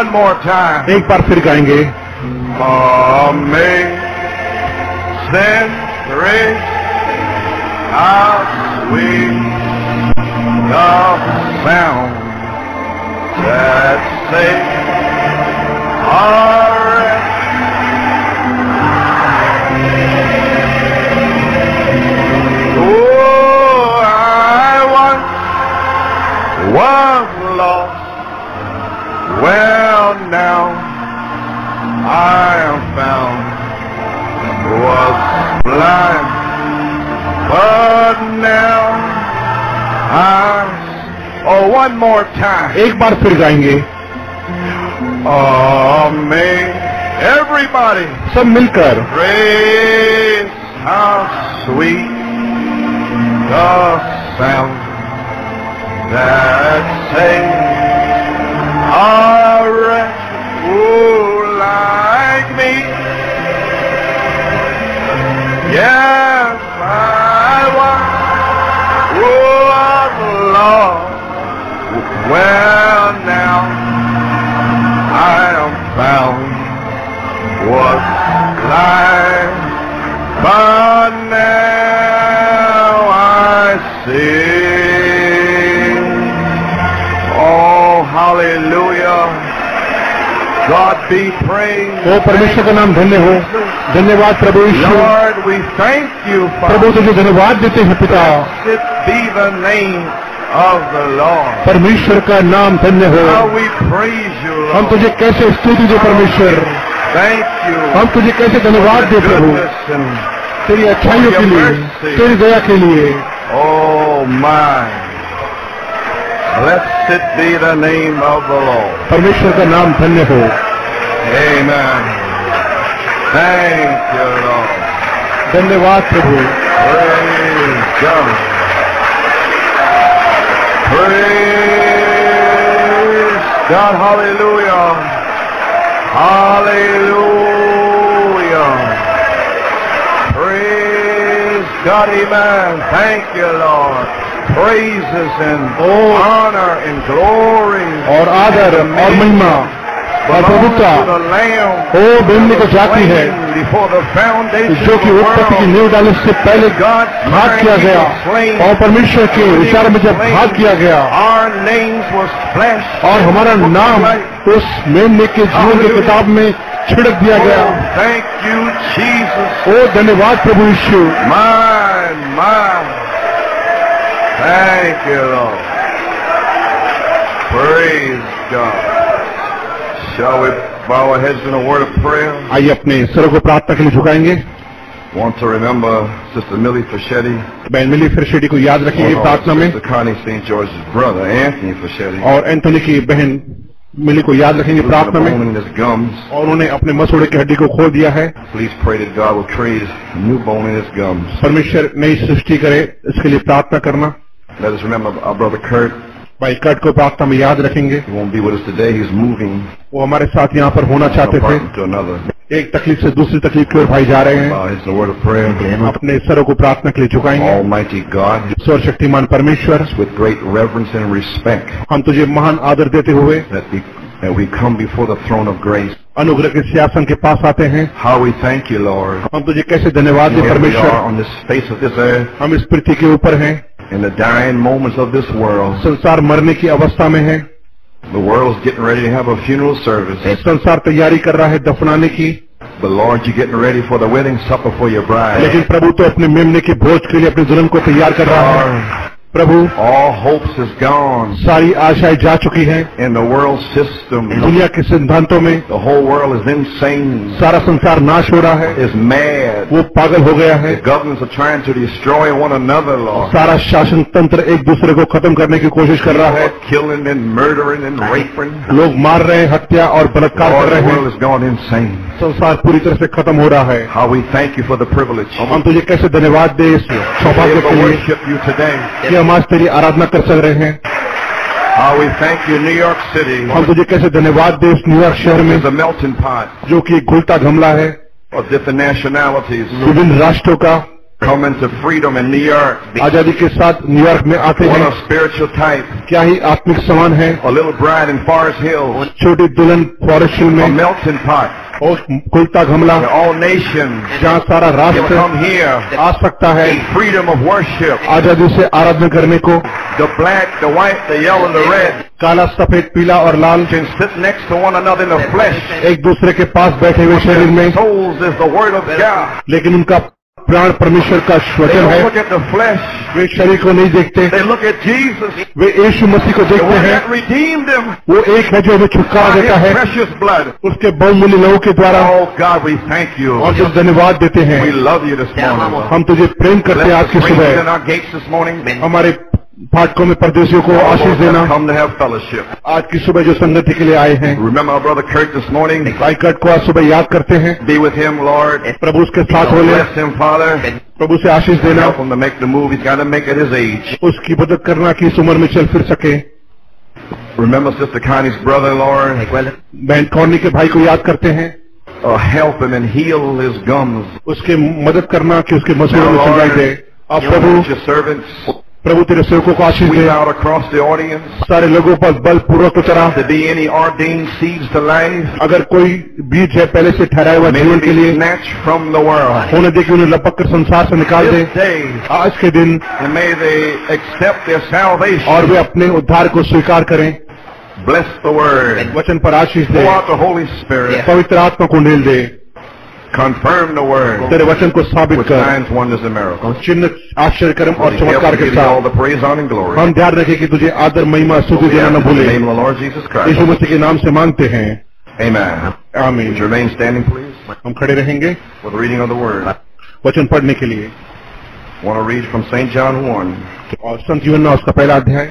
One more time. एक बार फिर गाएंगे. Amazing grace, how sweet the sound that saved a wretch. Oh, I once was lost. Well, now I am found, was blind, but now I... Oh, one more time. एक बार फिर गाएंगे. Amen. Everybody. सब मिलकर. Praise how sweet the sound that saved. Are who like me? Yes, I was who was lost. Well, now I am found. Was blind, but now I see. God be praised. ओ परमेश्वर का नाम धन्य हो. धन्यवाद प्रभु यीशु. Lord, we thank you, Father. प्रभु तुझे धन्यवाद देते हैं पिता. Be the name of the Lord. परमेश्वर का नाम धन्य हो. How we praise you, Lord. हम तुझे कैसे स्तुति दे परमेश्वर. Thank you. हम तुझे कैसे धन्यवाद दे प्रभु तेरी अच्छाइयों के लिए, तेरी दया के लिए. Oh my. Blessed be the name of the Lord. परमेश्वर का नाम धन्य हो. Amen. Thank you, Lord. धन्यवाद प्रभु. Praise God. Praise God. Hallelujah. Hallelujah. Praise God. Amen. Thank you, Lord. Praises and honor and glory और आदर और महिमा और प्रभुता ओ बनने को जाती है जो कि उत्पत्ति की नींव डालने से पहले भाग किया गया और परमेश्वर के विचार में जब भाग किया गया और हमारा नाम उस मेमने के जीवन की किताब में छिड़क दिया गया. Thank you Jesus. ओ धन्यवाद प्रभु यीशु. Thank you, Lord. Praise God. Shall we bow our heads in a word of prayer? आइए अपने सिरों को प्रार्थना के लिए झुकाएंगे. Want to remember Sister Millie Fischetti. बहन मिली फिशेटी को याद रखिए प्रार्थना में. Saint George's brother Anthony Fischetti. और एंथनी की बहन मिली को याद रखेंगे प्रार्थना में. और उन्होंने अपने मसूड़े की हड्डी को खो दिया है. परमेश्वर नई सृष्टि करे इसके लिए प्रार्थना करना. Let us remember our brother Kurt. भाई कर्ट को प्रार्थना में याद रखेंगे. He won't be with us today. He's moving. वो हमारे साथ यहाँ पर होना चाहते थे. एक तकलीफ से दूसरी तकलीफ की ओर भाई जा रहे हैं. अपने सरों को प्रार्थना के लिए झुकाएंगे. Almighty God, सर्वशक्तिमान परमेश्वर, with great reverence and respect, हम तुझे महान आदर देते हुए that we come before the throne of grace. अनुग्रह के सिंहासन के पास आते हैं. How we thank you, Lord. हम तुझे कैसे धन्यवाद दें परमेश्वर. On the face of this earth, हम इस पृथ्वी के ऊपर हैं. In the dying moments of this world, संसार मरने की अवस्था में है. The world's getting ready to have a funeral service. संसार तैयारी कर रहा है दफनाने की. But Lord, you're getting ready for the wedding supper for your bride. लेकिन प्रभु तो अपने मेमने के भोज के लिए अपने दुल्हन को तैयार कर रहा है. प्रभु all hopes is gone. सारी आशाएं जा चुकी हैं. In the world system, दुनिया के सिद्धांतों में. The whole world is insane. सारा संसार नाश हो रहा है. Is mad. वो पागल हो गया है. The governments are trying to destroy one another, Lord. सारा शासन तंत्र एक दूसरे को खत्म करने की कोशिश कर रहा है. Killing and murdering and raping. लोग मार रहे हैं, हत्या और बलात्कार कर रहे हैं. The world is gone insane. संसार पूरी तरह से खत्म हो रहा है. How we thank you for the privilege. हम तुझे कैसे धन्यवाद दें इस सौभाग्य के लिए. हम आज तेरी आराधना कर सक रहे हैं. How we thank you, New York City. हम तुझे कैसे धन्यवाद दें इस न्यूयॉर्क शहर में. The melting pot. जो कि एक घुलता घमला है. Of different nationalities. विभिन्न राष्ट्रों का. come into freedom in New York. आजादी के साथ न्यूयॉर्क में आते हैं. What a spiritual type. क्या ही आत्मिक समान है. A little bride in Forest Hills. छोटी दुल्हन फॉरेस्ट हिल में. A melting pot. और कुलता घमला. All nations. जहाँ सारा राष्ट्र come here. आ सकता है. In freedom of worship. आजादी से आराधना करने को. The black, the white, the yellow, and the red. काला सफेद पीला और लाल. Can sit next to one another in the flesh. एक दूसरे के पास बैठे हुए शरीर में. Souls is the word of God. लेकिन उनका प्राण परमेश्वर का वचन है. वे शरीर को नहीं देखते, वे यीशु मसीह को देखते हैं. वो एक है जो हमें छुटकारा देता है उसके बहुमूल्य लहू के द्वारा. और जो धन्यवाद देते हैं. हम तुझे प्रेम करते हैं. आज की सुबह हमारे फाटकों में परदेशियों को आशीष देना. आज की सुबह जो संगति के लिए आए हैं. भाई कर्ट को आज सुबह याद करते हैं. प्रभु उसके साथ हो ले. प्रभु से आशीष देना. उसकी मदद करना कि इस उम्र में चल फिर सके. बहन कॉर्नी के भाई को याद करते हैं. उसके मदद करना कि उसके मसूरों में सुनवाई दे. अब प्रभु तेरे सेवकों को आशीष दे. सारे लोगों पर बलपूर्वक उतरा. अगर कोई बीज है पहले से ठहराया हुआ जीवन के लिए, उन्हें देखिए उन्हें लपक कर संसार से निकाल दे. आज के दिन और वे अपने उद्धार को स्वीकार करें. वचन पर आशीष दे. पवित्र आत्मा को ढेल दे. तेरे वचन को साबित कर चिन्ह आश्चर्य कर्म और चमत्कार के साथ. हम ध्यान रखें कि तुझे आदर महिमा स्तुति देना न भूले. यीशु मसीह के नाम से मांगते हैं. आमीन. हम खड़े रहेंगे वचन पढ़ने के लिए. सेंट जॉन 1 और संत यूहन्ना उसका पहला अध्याय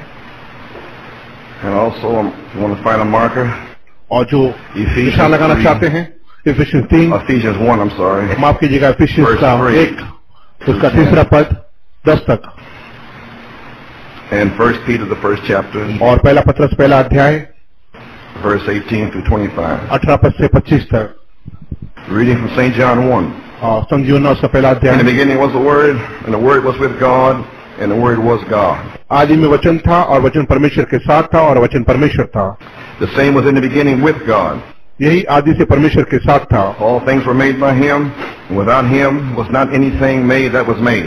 और जो निशान लगाना चाहते हैं. Ephesians 3. Ephesians 1, I'm sorry. माफ कीजिएगा. Ephesians 1 उसका तीसरा पद 10 तक. And First Peter the first chapter. और पहला पत्रस पहला अध्याय. Verse 18 through 25. 18 पद से 25 तक. Reading from Saint John 1. संत यूहन्ना उसका पहला अध्याय. In the beginning was the Word, and the Word was with God, and the Word was God. आदि में वचन था और वचन परमेश्वर के साथ था और वचन परमेश्वर था. The same was in the beginning with God. यही आदि से परमेश्वर के साथ था. All things were made by him, and without him was not anything made that was made.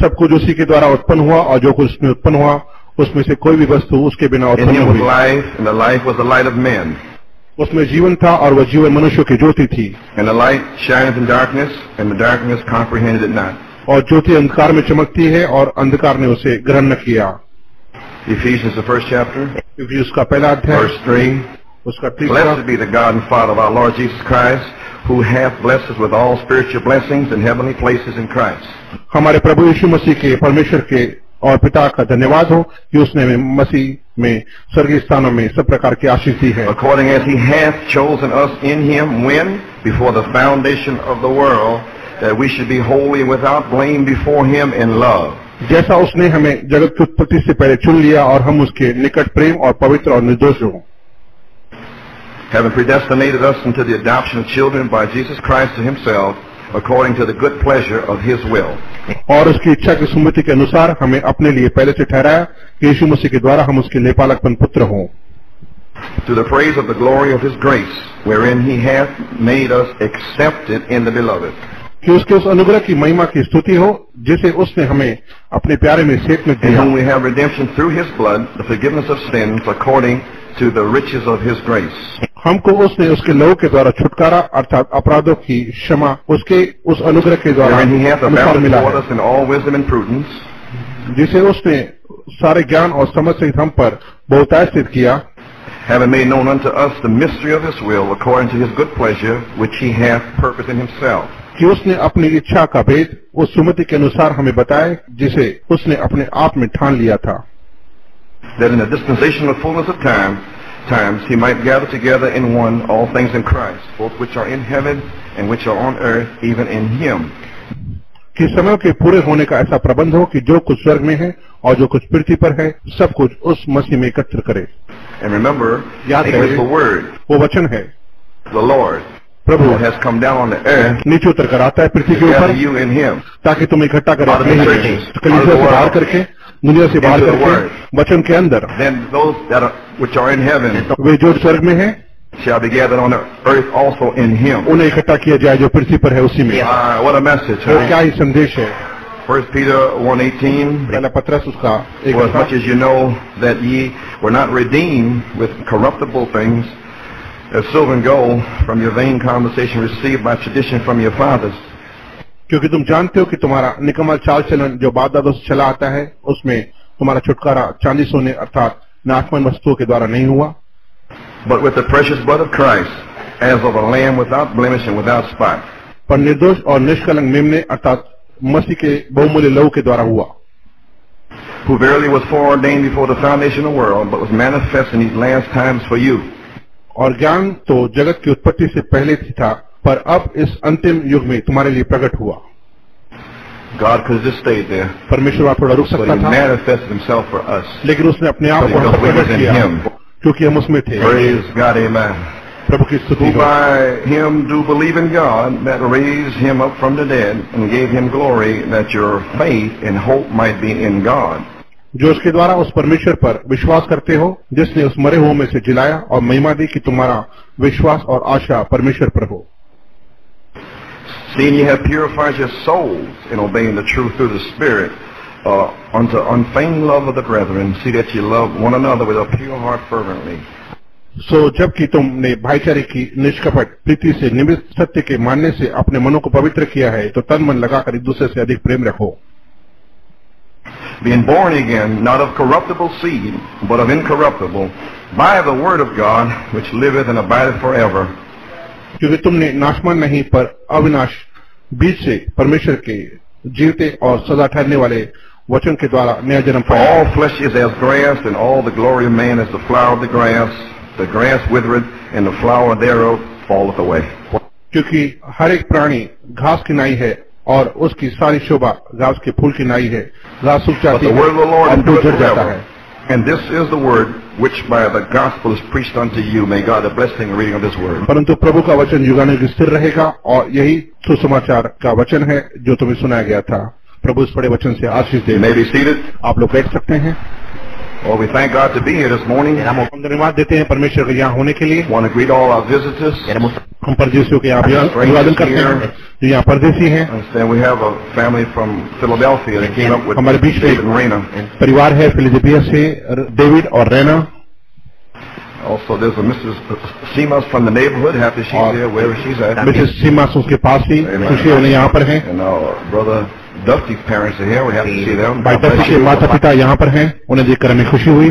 सब कुछ उसी के द्वारा उत्पन्न हुआ और जो कुछ उसमें उत्पन्न हुआ उसमें से कोई भी वस्तु उसके बिना उत्पन्न नहीं हुई. In him was life, and the life was the light of men. उसमें जीवन था और वह जीवन मनुष्यों की ज्योति थी. And the light shines in darkness, and the darkness comprehended it not. और ज्योति अंधकार में चमकती है और अंधकार ने उसे ग्रहण न किया. Ephesians the first chapter. Ephesians का पहला अध्याय. Verse 3. Blessed be the God and Father of our Lord Jesus Christ, who hath blessed us with all spiritual blessings in heavenly places in Christ. हमारे प्रभु यीशु मसीह के परमेश्वर के और पिता का धन्यवाद हो कि उसने हमें मसीह में स्वर्गीय स्थानों में सब प्रकार की आशीष दी है. According as he hath chosen us in him when before the foundation of the world, that we should be holy and without blame before him in love. जैसा उसने हमें जगत की उत्पत्ति से पहले चुन लिया और हम उसके निकट प्रेम और पवित्र और निर्दोष हों. Having predestinated us into the adoption of children by Jesus Christ to Himself, according to the good pleasure of His will. और उसकी इच्छा की सुमति के अनुसार हमें अपने लिए पहले से ठहराया कि यीशु मसीह के द्वारा हम उसके लेपालकपन पुत्र हों. To the praise of the glory of His grace, wherein He hath made us accepted in the beloved. कि उसके उस अनुग्रह की महिमा की स्तुति हो जिसे उसने हमें अपने प्यारे में सेवक में दिया. We have redemption through His blood, the forgiveness of sins, according to the riches of His grace. हमको उसने उसके लहू के द्वारा छुटकारा अर्थात अपराधों की क्षमा उसके उस अनुग्रह के द्वारा अनुसार मिला है जिसे उसने सारे ज्ञान और समझ से हम पर बहुतायत सिद्ध किया. Having made known unto us the mystery of His will, according to His good pleasure, which He hath purposed in Himself. कि उसने अपनी इच्छा का भेद उस सुमति के अनुसार हमें बताए जिसे उसने अपने आप में ठान लिया था. That in the dispensation of fullness of times He might gather together in one all things in Christ, both which are in heaven and which are on earth, even in Him. कि समय के पूरे होने का ऐसा प्रबंध हो कि जो कुछ स्वर्ग में है और जो कुछ पृथ्वी पर है सब कुछ उस मसीह में एकत्र करे. And remember, याद रखें, वो वचन है, the Lord. Prabhu has come down on the earth, नीचे उतर कर आता है पृथ्वी के ऊपर ताकि तुम इकट्ठा करें कलीसिया से बाहर करके, दुनिया से बाहर करके वचन के अंदर। वे जो स्वर्ग में हैं shall be gathered on the earth also in him. उन्हें इकट्ठा किया जाए जो पृथ्वी पर है उसी में। What a message! क्या ही संदेश है। 1 Peter 1:18. पहला पत्रस उसका एक as much as you know that ye were not redeemed with corruptible things as silver and gold from your vain conversation received by tradition from your fathers. क्योंकि तुम जानते हो कि तुम्हारा निकम्मा चाल चलन जो बाप दादों से चला आता है उसमें तुम्हारा छुटकारा चांदी सोने अर्थात नाशवान वस्तुओं के द्वारा नहीं हुआ। But with the precious blood of Christ, as of a lamb without blemish and without spot. पर निर्दोष और निष्कलंक मेमने अर्थात मसीह के बहुमूल्य लहू के द्वारा हुआ। Who verily was foreordained before the foundation of the world, but was manifest in these last times for you. और ज्ञान तो जगत की उत्पत्ति से पहले था, पर अब इस अंतिम युग में तुम्हारे लिए प्रकट हुआ। God could just stay there. परमेश्वर आप थोड़ा रुक सकता था। But He manifested Himself for us. लेकिन उसने अपने आप को हम प्रकट किया। क्योंकि हम उसमें थे। प्रभु की स्तुति हो। जो उसके द्वारा उस परमेश्वर पर विश्वास करते हो जिसने उस मरे हुओं में से जिलाया और महिमा दी कि तुम्हारा विश्वास और आशा परमेश्वर पर हो। Seeing you have purified your souls in obeying the truth through the Spirit. Unto unfeigned love of the brethren, see that you love one another with a pure heart fervently. So, जबकि तुमने भाईचारे की निष्कपट प्रीति से निमित्त सत्य के मानने से अपने मनों को पवित्र किया है, तो तन मन लगाकर एक दूसरे से अधिक प्रेम रखो। Being born again, not of corruptible seed, but of incorruptible, by the word of God, which liveth and abideth forever. क्योंकि तुमने नाशमान नहीं पर अविनाश बीज से परमेश्वर के जीवते और सदा ठहरने वाले वचन के द्वारा नया जन्म पाया। All flesh is as grass, and all the glory of man is the flower of the grass. The grass withereth, and the flower thereof falleth away. क्योंकि हर एक प्राणी घास की नाई है और उसकी सारी शोभा घास के फूल की नाई है। घास सूख जाती है और फूल झड़ जाता है। And this is the word which by the gospel is preached unto you. May God bless the reading of this word. परंतु प्रभु का वचन युगानुयुग स्थिर रहेगा और यही सुसमाचार का वचन है जो तुम्हें सुनाया गया था। प्रभु इस बड़े वचन से आशीष दे। May be seated. आप लोग बैठ सकते हैं। Oh, we thank God to be here this morning. हम धन्यवाद देते हैं परमेश्वर के यहाँ होने के लिए। Want to greet all our visitors. हम परदेशियों के यहाँ अभिवादन करते हैं जो यहाँ परदेशी हैं। We have a family from Philadelphia that came up with David and Reina. परिवार है फिलाडेल्फिया से डेविड और Raina. Also there's a Mrs. Simas from the neighborhood. Happy she's here wherever she's at. Mrs. Simas उसके पास ही खुशी होने यहाँ पर हैं। And our brother Duffy's parents are here. We have to see them. भाई डफी के माता पिता यहाँ पर हैं। उन्हें देखकर हमें खुशी हुई।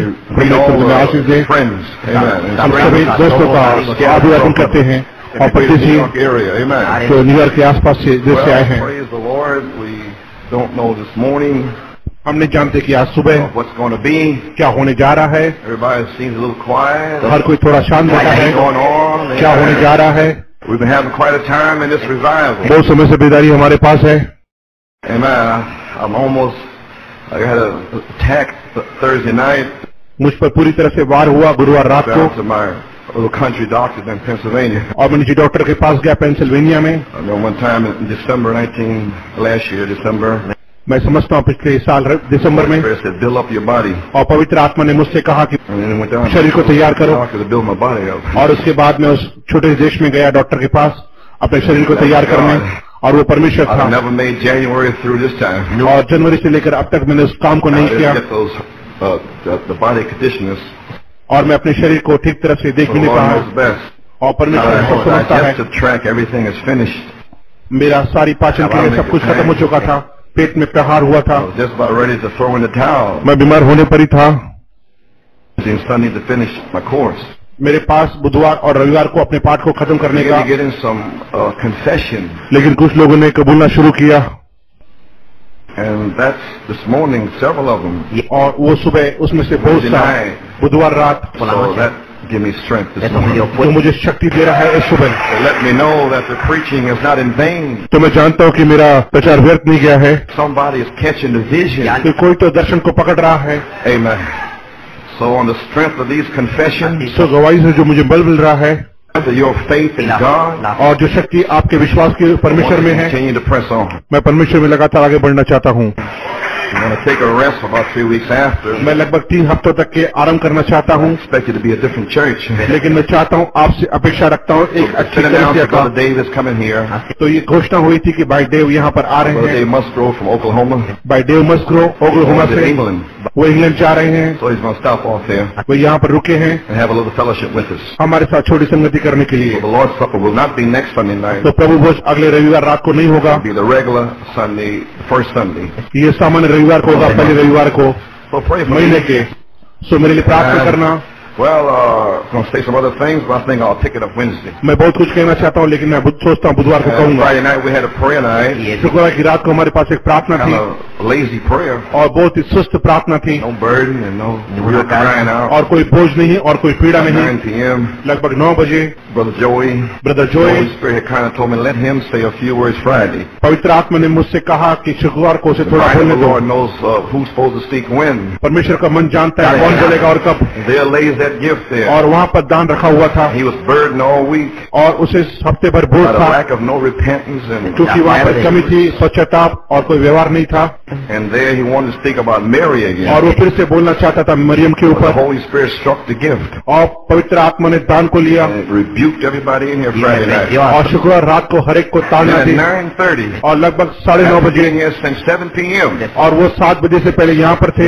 Friends, amen. हम सभी दोस्तों का अभिवादन करते हैं और परदेशी जो न्यूयॉर्क के आसपास से जैसे आए हैं। हम नहीं जानते कि आज सुबह क्या होने जा रहा है। हर कोई थोड़ा शांत बैठा है। क्या होने जा रहा है? बहुत समय से बेदारी हमारे पास है। मुझ पर पूरी तरह से वार हुआ गुरुवार रात को। और मैं निजी डॉक्टर के पास गया पेंसिल्वेनिया में। मैं समझता हूँ पिछले साल दिसंबर में और पवित्र आत्मा ने मुझसे कहा कि शरीर को तैयार करो और उसके बाद मैं उस छोटे देश में गया डॉक्टर के पास अपने शरीर को तैयार करने और वो परमेश्वर था। और जनवरी से लेकर अब तक मैंने उस काम को नहीं किया और मैं अपने शरीर को ठीक तरह से देख भी नहीं पाया और परमेश्वर सब समझता है। मेरा सारी पाचन क्रिया सब कुछ खत्म हो चुका था। पेट में प्रहार हुआ था। मैं बीमार होने पर ही था। मेरे पास बुधवार और रविवार को अपने पाठ को खत्म करने का लेकिन कुछ लोगों ने कबूलना शुरू किया। और वो सुबह उसमें से बहुत सारे बुधवार रात तो मुझे शक्ति दे रहा है इस सुबह। तो मैं जानता हूँ कि मेरा प्रचार व्यर्थ नहीं गया है। तो कोई तो दर्शन को पकड़ रहा है। So on the strength of these confessions, गवाही से जो मुझे बल मिल रहा है your faith in God. और जो शक्ति आपके विश्वास के परमेश्वर में है, मैं परमेश्वर में लगातार आगे बढ़ना चाहता हूँ। मैं लगभग 3 हफ्तों तक के आराम करना चाहता हूँ, लेकिन मैं चाहता हूँ आपसे अपेक्षा रखता हूँ एक अच्छी कलीसिया का। तो ये घोषणा हुई थी कि भाई डेव यहाँ पर आ रहे हैं, भाई डेव मस्ग्रो ओक्लाहोमा से वो इंग्लैंड जा रहे हैं, वो यहाँ पर रुके हैं हमारे साथ छोटी संगति करने के लिए। तो प्रभु भोज अगले रविवार रात को नहीं होगा, ये सामान्य रविवार को होगा, पहले रविवार को महीने के। सो मेरे लिए प्रार्थना करना। मैं बहुत कुछ कहना चाहता हूँ, लेकिन मैं सोचता हूँ बुधवार को कहूँगा। शुक्रवार की रात को हमारे पास एक प्रार्थना थी और बहुत ही सुस्त प्रार्थना थी, और कोई बोझ नहीं और कोई पीड़ा नहीं। लगभग 9 बजे ब्रदर जोई पवित्र आत्मा ने मुझसे कहा कि शुक्रवार को उसे थोड़ा बोलने दो, परमेश्वर का मन जानता है कौन बोलेगा और कब। और वहाँ पर दान रखा हुआ था और उसे हफ्ते भर बोझ था, क्योंकि वहाँ पर कमी थी, स्वच्छता और कोई व्यवहार नहीं था। और वो फिर से बोलना चाहता था मरियम के ऊपर, और पवित्र आत्मा ने दान को लिया और शुक्रवार रात को हरेक को ताड़ना दी। और लगभग 9:30 बजे, और वो 7 बजे से पहले यहाँ पर थे,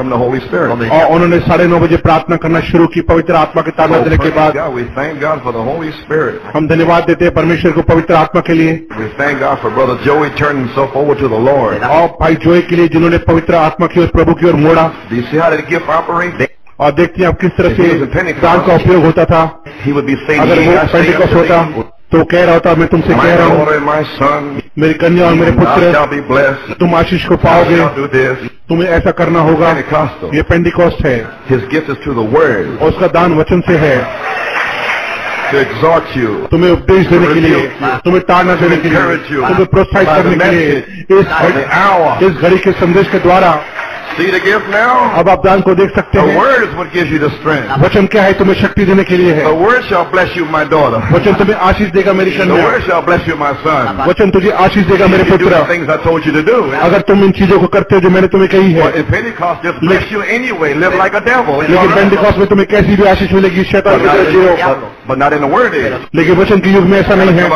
और उन्होंने 9:30 बजे प्रार्थना करना शुरू की पवित्र आत्मा के ताड़ना देने के बाद। हम धन्यवाद देते हैं परमेश्वर को पवित्र आत्मा के लिए, और भाई जोई के लिए जिन्होंने पवित्र आत्मा की ओर, प्रभु की ओर मोड़ा। और देखते हैं आप किस तरह से दान का उपयोग होता था। अगर वो पेंटिकॉस्ट होता तो कह रहा था, मैं तुमसे कह रहा हूँ मेरी कन्या और मेरे पुत्र तुम आशीष को पाओगे, तुम्हें ऐसा करना होगा। ये पेंटिकॉस्ट है, उसका दान वचन से है, तुम्हें उपदेश देने के लिए, तुम्हें ताड़ना देने के लिए, तुम्हें प्रोत्साहित करने के लिए इस घड़ी के संदेश के द्वारा। अब आप दान को देख सकते हैं, वचन क्या है, तुम्हें शक्ति देने के लिए है। वचन तुम्हें आशीष देगा मेरी कन्या, वचन तुझे आशीष देगा मेरे पुत्र, अगर तुम इन चीजों को करते हो जो मैंने तुम्हें कही है। लेकिन पेंटिकॉस्ट में तुम्हें कैसी भी आशीष मिलेगी, शैतान की जियो, लेकिन वचन के युग में ऐसा नहीं है,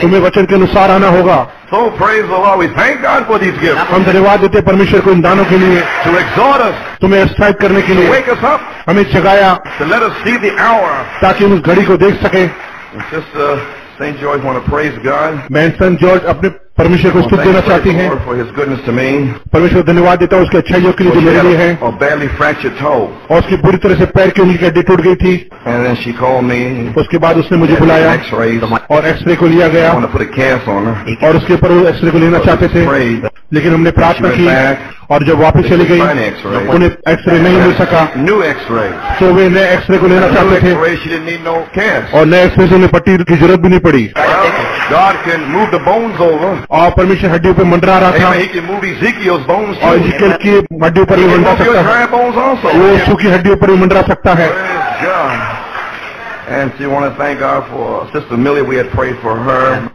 तुम्हें वचन के अनुसार आना होगा। हम धन्यवाद देते परमेश्वर को इन दानों के लिए, तुम्हें एक्साइट करने के लिए, हमें जगाया ताकि हम उस घड़ी को देख सके। मैं सेंट जॉर्ज अपने परमेश्वर को स्तुति देना चाहती हैं, परमेश्वर को धन्यवाद देता हूँ उसके अच्छाइयों के लिए जो मेरे लिए है। और उसकी बुरी तरह से पैर की उंगली हड्डी टूट गई थी, उसके बाद उसने मुझे बुलाया और एक्सरे को लिया गया, और उसके ऊपर वो एक्सरे को लेना चाहते थे, लेकिन हमने प्रार्थना की और जब वापस चली गई उन्हें एक्सरे नहीं मिल सका। तो वे नए एक्सरे को लेना चाहते थे, और नए एक्सरे से उन्हें पट्टी की जरूरत भी नहीं पड़ी। और परमेश्वर हड्डियों पर मंडरा रहा था, और इज़ेकियल की हड्डियों पर भी मंडरा सकता है, वो सूखी हड्डियों पर भी मंडरा सकता है।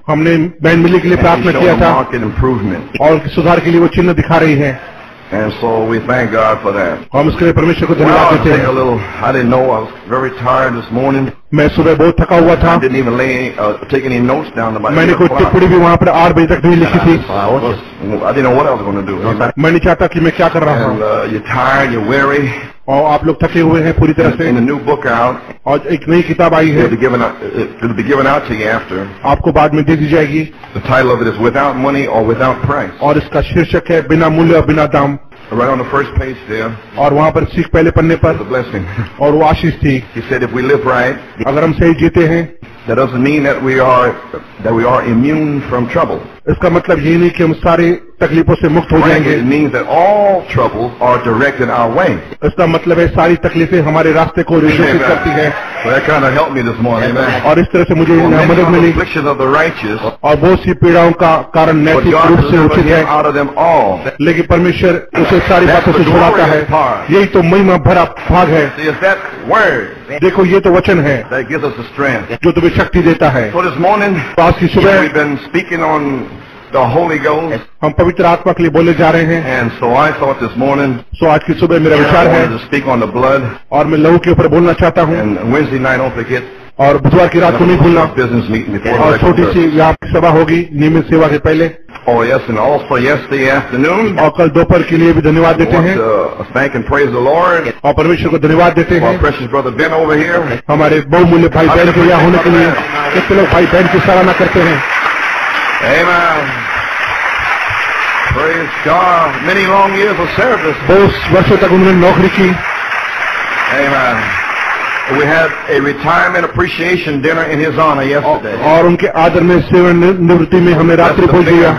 हमने बहन मिली के लिए प्रार्थना किया था, और उनके सुधार के लिए वो चिन्ह दिखा रही है, हम उसके लिए परमेश्वर को धन्यवाद देते हैं। मैं सुबह बहुत थका हुआ था, मैंने कोई टिप्पणी भी वहाँ पर 8 बजे तक नहीं लिखी थी, मैं नहीं चाहता कि मैं क्या कर रहा हूँ। और आप लोग थके हुए हैं पूरी तरह से। और एक नई किताब आई है, आपको बाद में दे दी जाएगी, और इसका शीर्षक है बिना मूल्य और बिना दाम। Right on the first page there, और वहाँ पर सीख पहले पन्ने पर blessing, और वो आशीष थी। He said if we live right, अगर हम सही जीते हैं, that doesn't mean that we are immune from trouble. इसका मतलब ये नहीं कि हम सारे तकलीफों से मुक्त हो जाएंगे। It means that all troubles are directed our way. इसका मतलब है सारी तकलीफें हमारे रास्ते को निर्देशित करती हैं। Well, that kind of helped me this morning. Amen. और इस तरह से मुझे मदद मिली और बहुत सी पीड़ाओं का कारण नैतिक रूप से उचित है, लेकिन परमेश्वर उसे सारी बातों से छुड़ाता है। यही तो महिमा भरा भाग है। देखो, ये तो वचन है जो तुम्हें शक्ति देता है। आज की सुबह The Holy Ghost. हम पवित्र आत्मा के लिए बोले जा रहे हैं। And so I thought this morning. So आज की सुबह मेरा विचार है। To speak on the blood. और मैं लहू के ऊपर बोलना चाहता हूँ। And Wednesday night don't forget. और बुधवार की रात को नहीं भूलना। Business meeting before. और छोटी सी यहाँ की सभा होगी नियमित सेवा के पहले। Oh yes, and also yesterday afternoon. और कल दोपहर के लिए भी धन्यवाद देते हैं। Thank and praise the Lord. और परमेश्वर को धन्यवाद देते हैं। Our precious brother Ben over here. हमारे बहुमूल्य भाई बहन को यहाँ होने के लिए कितने लोग भाई बहन की सराहना करते हैं। Amen. Praise God. Many long years of service. बहुत वर्षों तक उन्होंने नौकरी की। Amen. We had a retirement appreciation dinner in his honor yesterday. और उनके आदर में सेवानिवृत्ति में हमें रात्रि भोज दिया।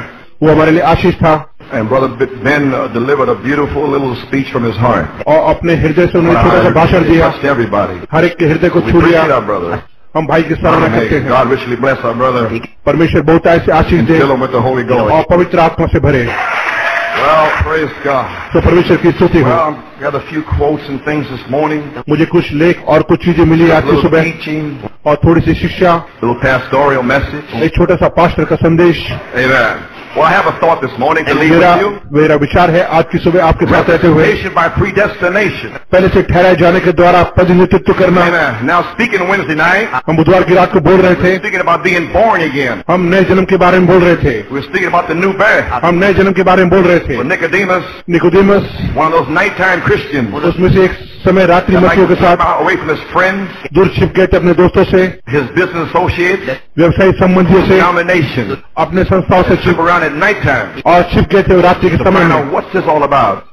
वो हमारे लिए आशीष था। And brother Ben delivered a beautiful little speech from his heart. और अपने हृदय से उन्होंने छोटा सा भाषण दिया। Everybody. हर एक के हृदय को छू लिया। We appreciate our brother. हम भाई की सराहना करते हैं। God richly bless our brother. परमेश्वर बहुत ऐसे आशीष दे और पवित्र आत्मा से भरे। Well, praise God. तो परमेश्वर की स्तुति हो। Well, I got a few quotes and things this morning. मुझे कुछ लेख और कुछ चीजें मिली आज की सुबह और थोड़ी सी शिक्षा। Little pastoral message. एक छोटा सा पास्टर का संदेश। Amen. Well, I have a thought this morning to leave with you. मेरा विचार है आज की सुबह आपके साथ रहते हुए। Predestination by predestination. पहले से ठहराए जाने के द्वारा प्रतिनिधित्व करना। Now speaking Wednesday night. हम बुधवार की रात को बोल रहे थे। Speaking about being born again. हम नए जन्म के बारे में बोल रहे थे। We're speaking about the new birth. हम नए जन्म के बारे में बोल रहे थे। Well, Nicodemus, one of those nighttime Christians. उसमें से एक समय रात्रि मसीहों के साथ दूर छिप गए थे अपने दोस्तों से, व्यवसायिक संबंधियों से, अपने संस्थाओं से छिप और छिप गए थे रात्रि के समय में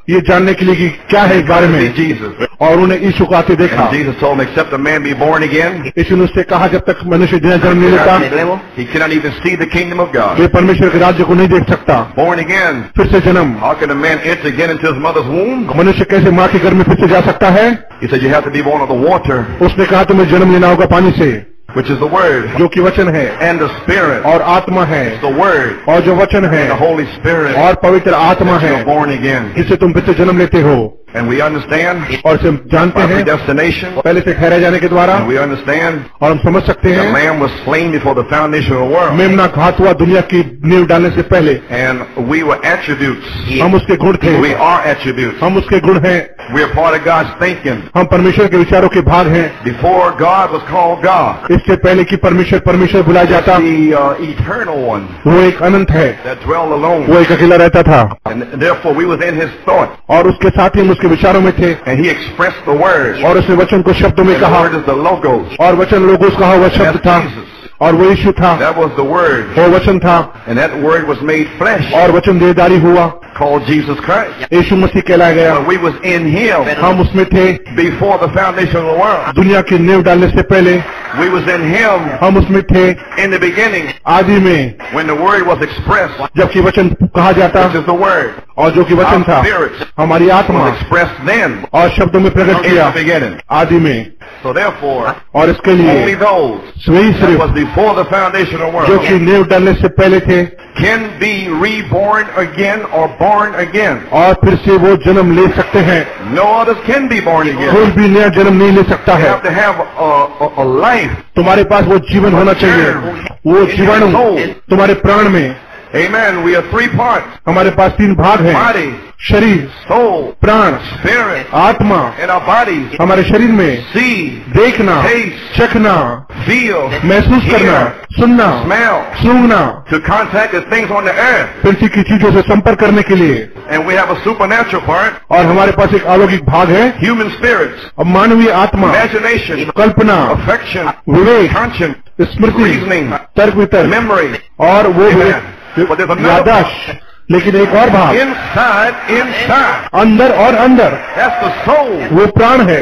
ये जानने के लिए कि क्या है इस बारे में। और उन्हें यीशु को आते देखा। यीशु ने उससे कहा जब तक मनुष्य नया जन्म नहीं लेता वे परमेश्वर के राज्य को नहीं देख सकता। फिर से जन्म, मनुष्य कैसे माँ के घर में फिर से जा सकता है? He said you have to be born of the water. उसने कहा तुम्हें जन्म लेना होगा पानी से, which is the word. जो कि वचन है, and the spirit. और आत्मा है, the word. और जो वचन है, the holy spirit. और पवित्र आत्मा है, born again. इससे तुम फिर से जन्म लेते हो। And we understand. और हम जानते हैं destination. पहले से ठहराए जाने के द्वारा। We understand. और हम समझ सकते हैं। The lamb was slain before the foundation of the world. मेमना घात हुआ दुनिया की नींव डालने से पहले। And we were attributes. हम उसके गुण थे। We are attributes. हम उसके गुण हैं। We are part of God's thinking. हम परमेश्वर के विचारों के भाग हैं। Before God was called God. इससे पहले कि परमेश्वर परमेश्वर बुलाया जाता। The eternal one. वो एक अनंत है। That dwelt alone. वो एक अकेला रहता था। And therefore we were in his thought. और उसके साथ ही के विचारों में थे। And he expressed the word. और उसने वचन को शब्दों में कहा। And the word is the logos. और वचन लोगोस कहा वह शब्द था और वो यीशु था। That was the word. वो वचन था। And that word was made flesh. और वचन देहधारी हुआ। Called Jesus Christ. यीशु मसीह कहलाया गया। We was in him. हम उसमें थे। Before the foundation of the world. दुनिया की नींव डालने से पहले। We was in him. हम उसमें थे। In the beginning. आदि में। When the word was expressed. जबकि वचन कहा जाता। Which is the word. और जो कि वचन था हमारी आत्मा और शब्दों में प्रकट किया आदि में। और इसके लिए जो कि नींव डालने से पहले थे और फिर से वो जन्म ले सकते हैं। कोई भी नया जन्म नहीं ले सकता है। तुम्हारे पास वो जीवन होना चाहिए, वो जीवाणु तुम्हारे प्राण में। Amen. We are three parts. हमारे पास तीन भाग हैं। Body, शरीर, soul, प्राण, spirit, आत्मा, and our bodies. हमारे शरीर में see, देखना, taste, चखना, feel, महसूस hear, करना, सुनना, smell, सूंघना, to contact the things on the earth. पृथ्वी की चीजों से संपर्क करने के लिए। And we have a supernatural part. और हमारे पास एक अलौकिक भाग है। Human spirits. अब मानवीय आत्मा। Imagination. कल्पना। Affection. विवेक। Conscience. स्मृति। Reasoning. तर्क वितर्क। Memory. और वो यादाश्त। लेकिन एक और भाग अंदर और अंदर वो प्राण है।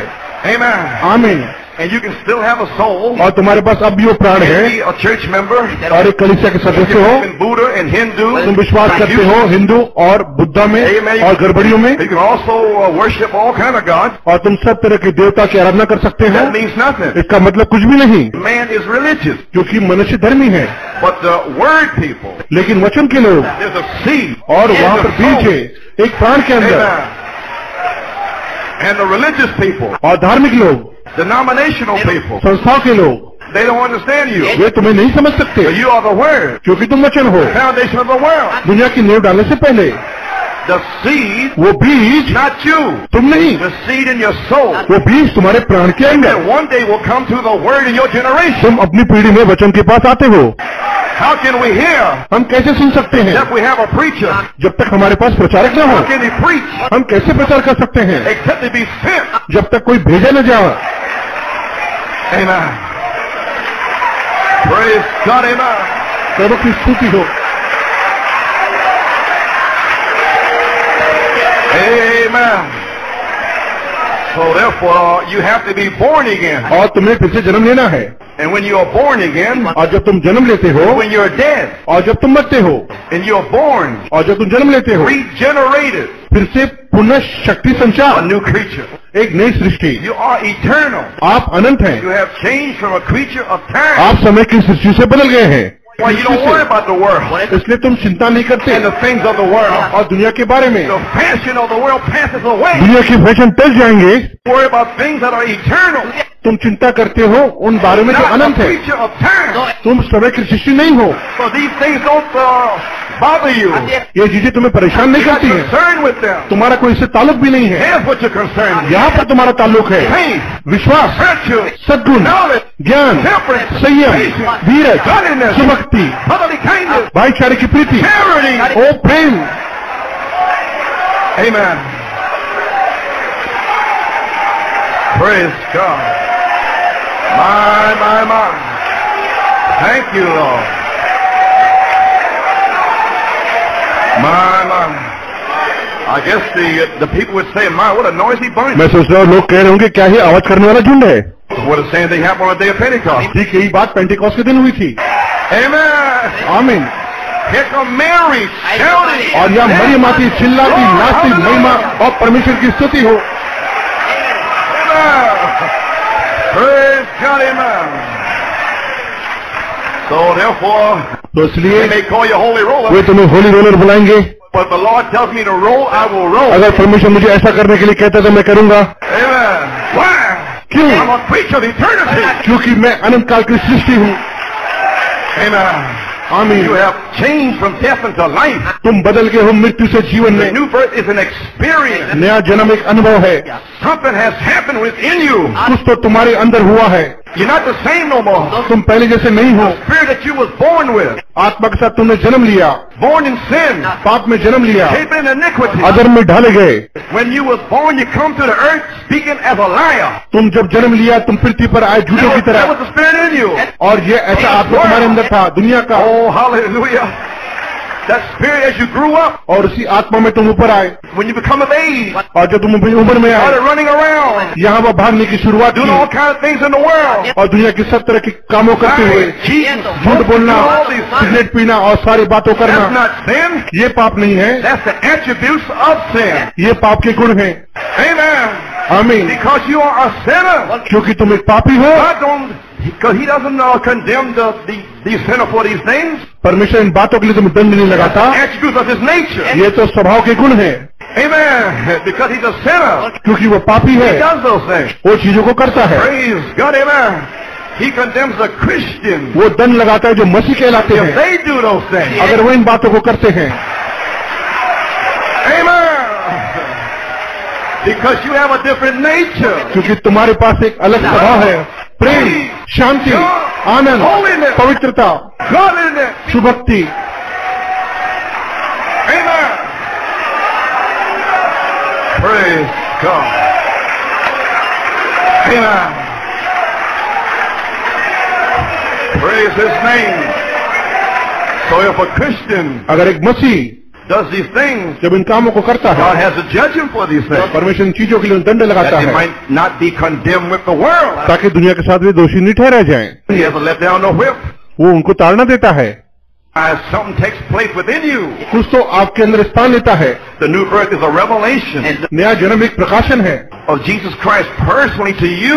आमीन। and you can still have a soul. और तुम्हारे पास अब भी वो प्राण है. A church member. और एक कलीसिया के सदस्य हो. In Buddha and Hindu. तुम विश्वास करते हो हिंदू और बुद्धा में और गड़बड़ियों में. You can also worship all kind of gods. और तुम सब तरह के देवता की आराधना कर सकते हो. That means nothing. इसका मतलब कुछ भी नहीं. Man is religious. क्योंकि मनुष्य धर्मी है. But the word people. लेकिन वचन के लोग. There's a seed. और वहाँ पर बीज है एक प्राण के अंदर. And the religious people, और धार्मिक लोग, denominational people, संस्थाओं के लोग, they don't understand you. वे तुम्हें नहीं समझ सकते. But you are the word, क्योंकि तुम वचन हो. Foundation of the world, दुनिया की नींव डालने से पहले. The seed, वो बीज, not you, तुम नहीं. The seed in your soul, वो बीज तुम्हारे प्राण के अंदर. One day will come to the word in your generation. तुम अपनी पीढ़ी में वचन के पास आते हो. How can we hear? हम कैसे सुन सकते हैं? If we have a preacher, जब तक हमारे पास प्रचारक न हो. How can we preach? हम कैसे प्रचार कर सकते हैं? Except to be sent, जब तक कोई भेजा न जाए. Amen. Praise God, amen. प्रभु की स्तुति हो. Amen. So therefore, you have to be born again. और तुम्हें फिर से जन्म लेना है. And when you are born again, और जब तुम जन्म लेते हो, when you are dead, और जब तुम मरते हो, and you are born, और जब तुम जन्म लेते हो, regenerated, फिर से पुनः शक्ति संचार, a new creature, एक नई सृष्टि, you are eternal, आप अनंत हैं, you have changed from a creature of time, आप समय की सृष्टि से बदल गए हैं, why you don't worry about the world, इसलिए तुम चिंता नहीं करते, and the things of the world, और दुनिया के बारे में, the fashion of the world passes away, दुनिया की फैशन टल जाएंगे, worry about things that are eternal. तुम चिंता करते हो उन बारे में जो अनंत है. तुम समय की शिष्य नहीं हो. ये चीजें तुम्हें परेशान नहीं करती हैं. तुम्हारा कोई इससे ताल्लुक भी नहीं है. यहाँ पर तुम्हारा ताल्लुक है विश्वास, सद्गुण, ज्ञान, संयम, धीरज, सुभक्ति, भाईचारे की प्रीति, ओ प्रेम. Amen. Praise God. My, my. Thank you, Lord. My, my. I guess the people would say, my, what a noisy bunch. मैं सोच रहा हूँ लोग कह रहे होंगे क्या ही आवाज करने वाला झुंड है. What a same thing happened on the day of Pentecost. ठीक यही बात पेंटिकॉस्ट के दिन हुई थी. Amen. Amen. Here come Mary shouting. और यहाँ मरियम आती चिल्लाती नाचती महिमा और परमेश्वर की स्तुति हो. Praise God, amen. So therefore, they may call you holy roller. वे तुम्हें holy roller बुलाएंगे. But the Lord tells me to roll, I will roll. अगर परमेश्वर मुझे ऐसा करने के लिए कहता है तो मैं करूँगा. Amen. Why? क्यों? I'm a creature of eternity. क्योंकि मैं अनंत काल की सृष्टि हूँ. Amen. Amen. You have changed from death into life. तुम बदल गए हो मृत्यु से जीवन में. The new birth is an experience. नया जन्म एक अनुभव है. Something has happened within you. कुछ तो तुम्हारे अंदर हुआ है. You're not the same no more. तुम पहले जैसे नहीं हो. The spirit that you was born with. आत्मा के साथ तुमने जन्म लिया. Born in sin. पाप में जन्म लिया. Shaped in iniquity. अधर्म में ढल गए. When you was born, you come to the earth speaking as a liar. तुम जब जन्म लिया, तुम पृथ्वी पर आए झूठों की तरह. That was the spirit in you. और ये ऐसा आत्मा तुम्हारे अंदर था, दुनिया का. Oh hallelujah. That spirit as you grew up. और उसी आत्मा में तुम ऊपर आए. When you become of age. और जब तुम उम्र में आए. Running around. यहाँ वह भागने की शुरुआत की. Doing all kind of things in the world. और दुनिया के सब तरह के कामों करते हुए. झूठ बोलना, सिगरेट पीना और सारी बातों करना. That's not sin. ये पाप नहीं है. That's the attributes of sin. ये पाप के गुण हैं. Amen. Amen. Because you are a sinner. क्योंकि तुम एक पापी हो. Because he doesn't condemn these sin for these things. परमेश्वर इन बातों के लिए तुम्हें दंड नहीं लगाता. Attributes of his nature. ये तो स्वभाव के गुण हैं. Amen. Because he's a sinner. क्योंकि वो पापी है. He does those things. वो चीजों को करता है. Praise God, amen. He condemns the Christians. वो दंड लगाता है जो मसीह कहलाते हैं. If they do those things. अगर वो इन बातों को करते हैं. Amen. Because you have a different nature. क्योंकि तुम्हारे पास एक अलग स्वभाव है. प्रेम, शांति, आनंद, पवित्रता, सुभक्ति. Praise God. Amen. Praise His name. So if a Christian, अगर एक मसीह does these things, जब इन कामों को करता है, God has to judge him for these things, परमेश्वर इन चीजों के लिए दंड लगाता है, might not be condemned with the world, ताकि दुनिया के साथ वे दोषी नहीं ठहराए जाएं। He has to let down a whip, वो उनको ताड़ना देता है। As something takes place within you, कुछ तो आपके अंदर स्थान लेता है। The new birth is a revelation, नया जन्म एक प्रकाशन है, of Jesus Christ personally to you,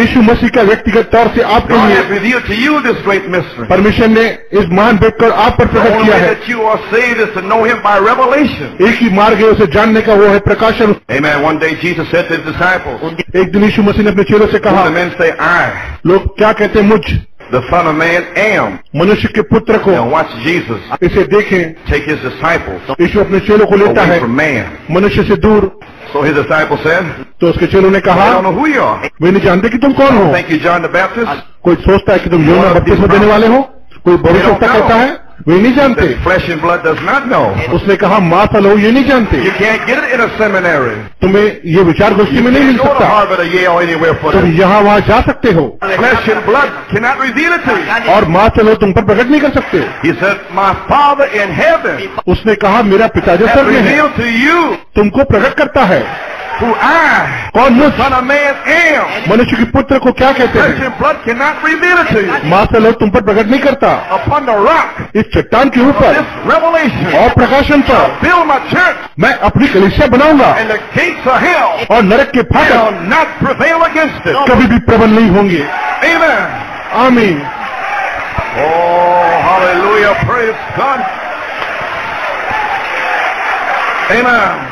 यीशु मसीह का व्यक्तिगत तौर से आपके लिए, God has revealed to you this great mystery, परमेश्वर ने इस महान भेद को आप पर प्रकट किया है। The only way that you are saved is to know Him by revelation, एक ही मार्ग है उसे जानने का, वो है प्रकाशन। Amen. One day Jesus said to His disciples, एक दिन यीशु मसीह ने अपने चेलों से कहा, men say I, लोग क्या कहते हैं मुझ? The Son of Man am. मनुष्य के पुत्र को। Now watch Jesus. इसे देखें। Take his disciples. यीशु अपने चेलों को लेता है। Away from man. मनुष्य से दूर। So his disciples said. तो उसके चेलों ने कहा। I don't know who you are. वे नहीं जानते कि तुम कौन हो। Thank you John the Baptist. कोई सोचता है कि तुम यूहन्ना बपतिस्मा देने वाले हो? कोई भविष्यवक्ता कहता है? वे नहीं जानते। Flesh and blood does not know. उसने कहा मांस और लोग ये नहीं जानते। You can't get it in a seminary. तुम्हें ये विचार गोष्ठी में नहीं मिल सकता। तुम यहाँ वहाँ जा सकते हो। Flesh and blood cannot reveal it to you. और मांस और लोग तुम पर प्रकट नहीं कर सकते। He said, my Father in heaven. उसने कहा मेरा पिता जो स्वर्ग में है, reveal to you. तुमको प्रकट करता है। Who I, the Son of Man am. मनुष्य के पुत्र को क्या कहते हैं? Flesh and blood cannot reveal it to you. मांस और लोग तुम पर प्रकट नहीं करता। Upon the rock, इस चट्टान के ऊपर, revelation, और प्रकाशन पर, build my church, मैं अपनी कलीसिया बनाऊंगा। And the gates of hell, और नरक के फाटक, not prevail against it, कभी भी प्रबल नहीं होंगे। Amen. आमीन। Oh, hallelujah, praise God. Amen.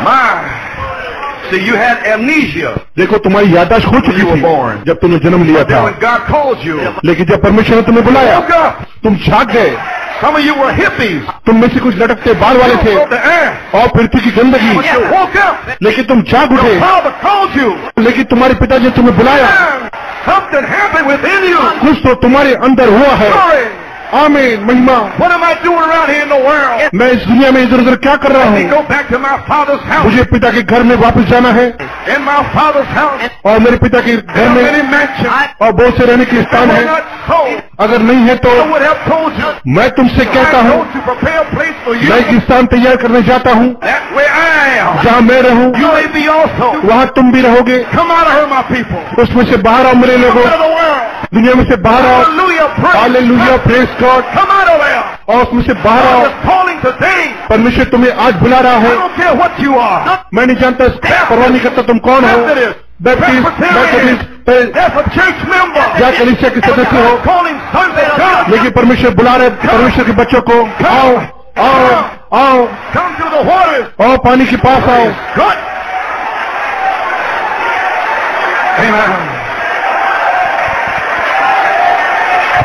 My, see, you had amnesia. देखो तुम्हारी याददाश्त खो चुकी थी जब तुमने जन्म लिया था। God called you. लेकिन जब परमेश्वर ने तुम्हें बुलाया, तुम जाग गए। Some of you were hippies. तुम में से कुछ लटकते बाल वाले थे और पृथ्वी की गंदगी। लेकिन तुम जाग उठे। Father called you. लेकिन तुम्हारे पिता ने तुम्हें बुलाया। Something happened within you. कुछ तो तुम्हारे अंदर हुआ है। आमीन। महिमा। What am I doing around here in the world? मैं इस दुनिया में इधर उधर क्या कर रहा हूँ? Go back to my father's house. मुझे पिता के घर में वापस जाना है। In my father's house. और मेरे पिता के घर में और बहुत से रहने के स्थान हैं। अगर नहीं है तो मैं तुमसे कहता हूँ, मैं एक स्थान तैयार करने जाता हूँ, जहाँ मैं रहूँ वहाँ तुम भी रहोगे। उसमें से बाहर आओ मेरे लोगों, दुनिया में से बाहर आओ। Hallelujah, praise God. और उसमें से बाहर आओ। परमेश्वर तुम्हें आज बुला रहा है। मैं नहीं जानता, परवाह नहीं करता तुम कौन हो। या कलीसिया के सदस्य हो, लेकिन परमेश्वर बुला रहे परमेश्वर के बच्चों को। आओ आओ आओ आओ, पानी के पास आओ।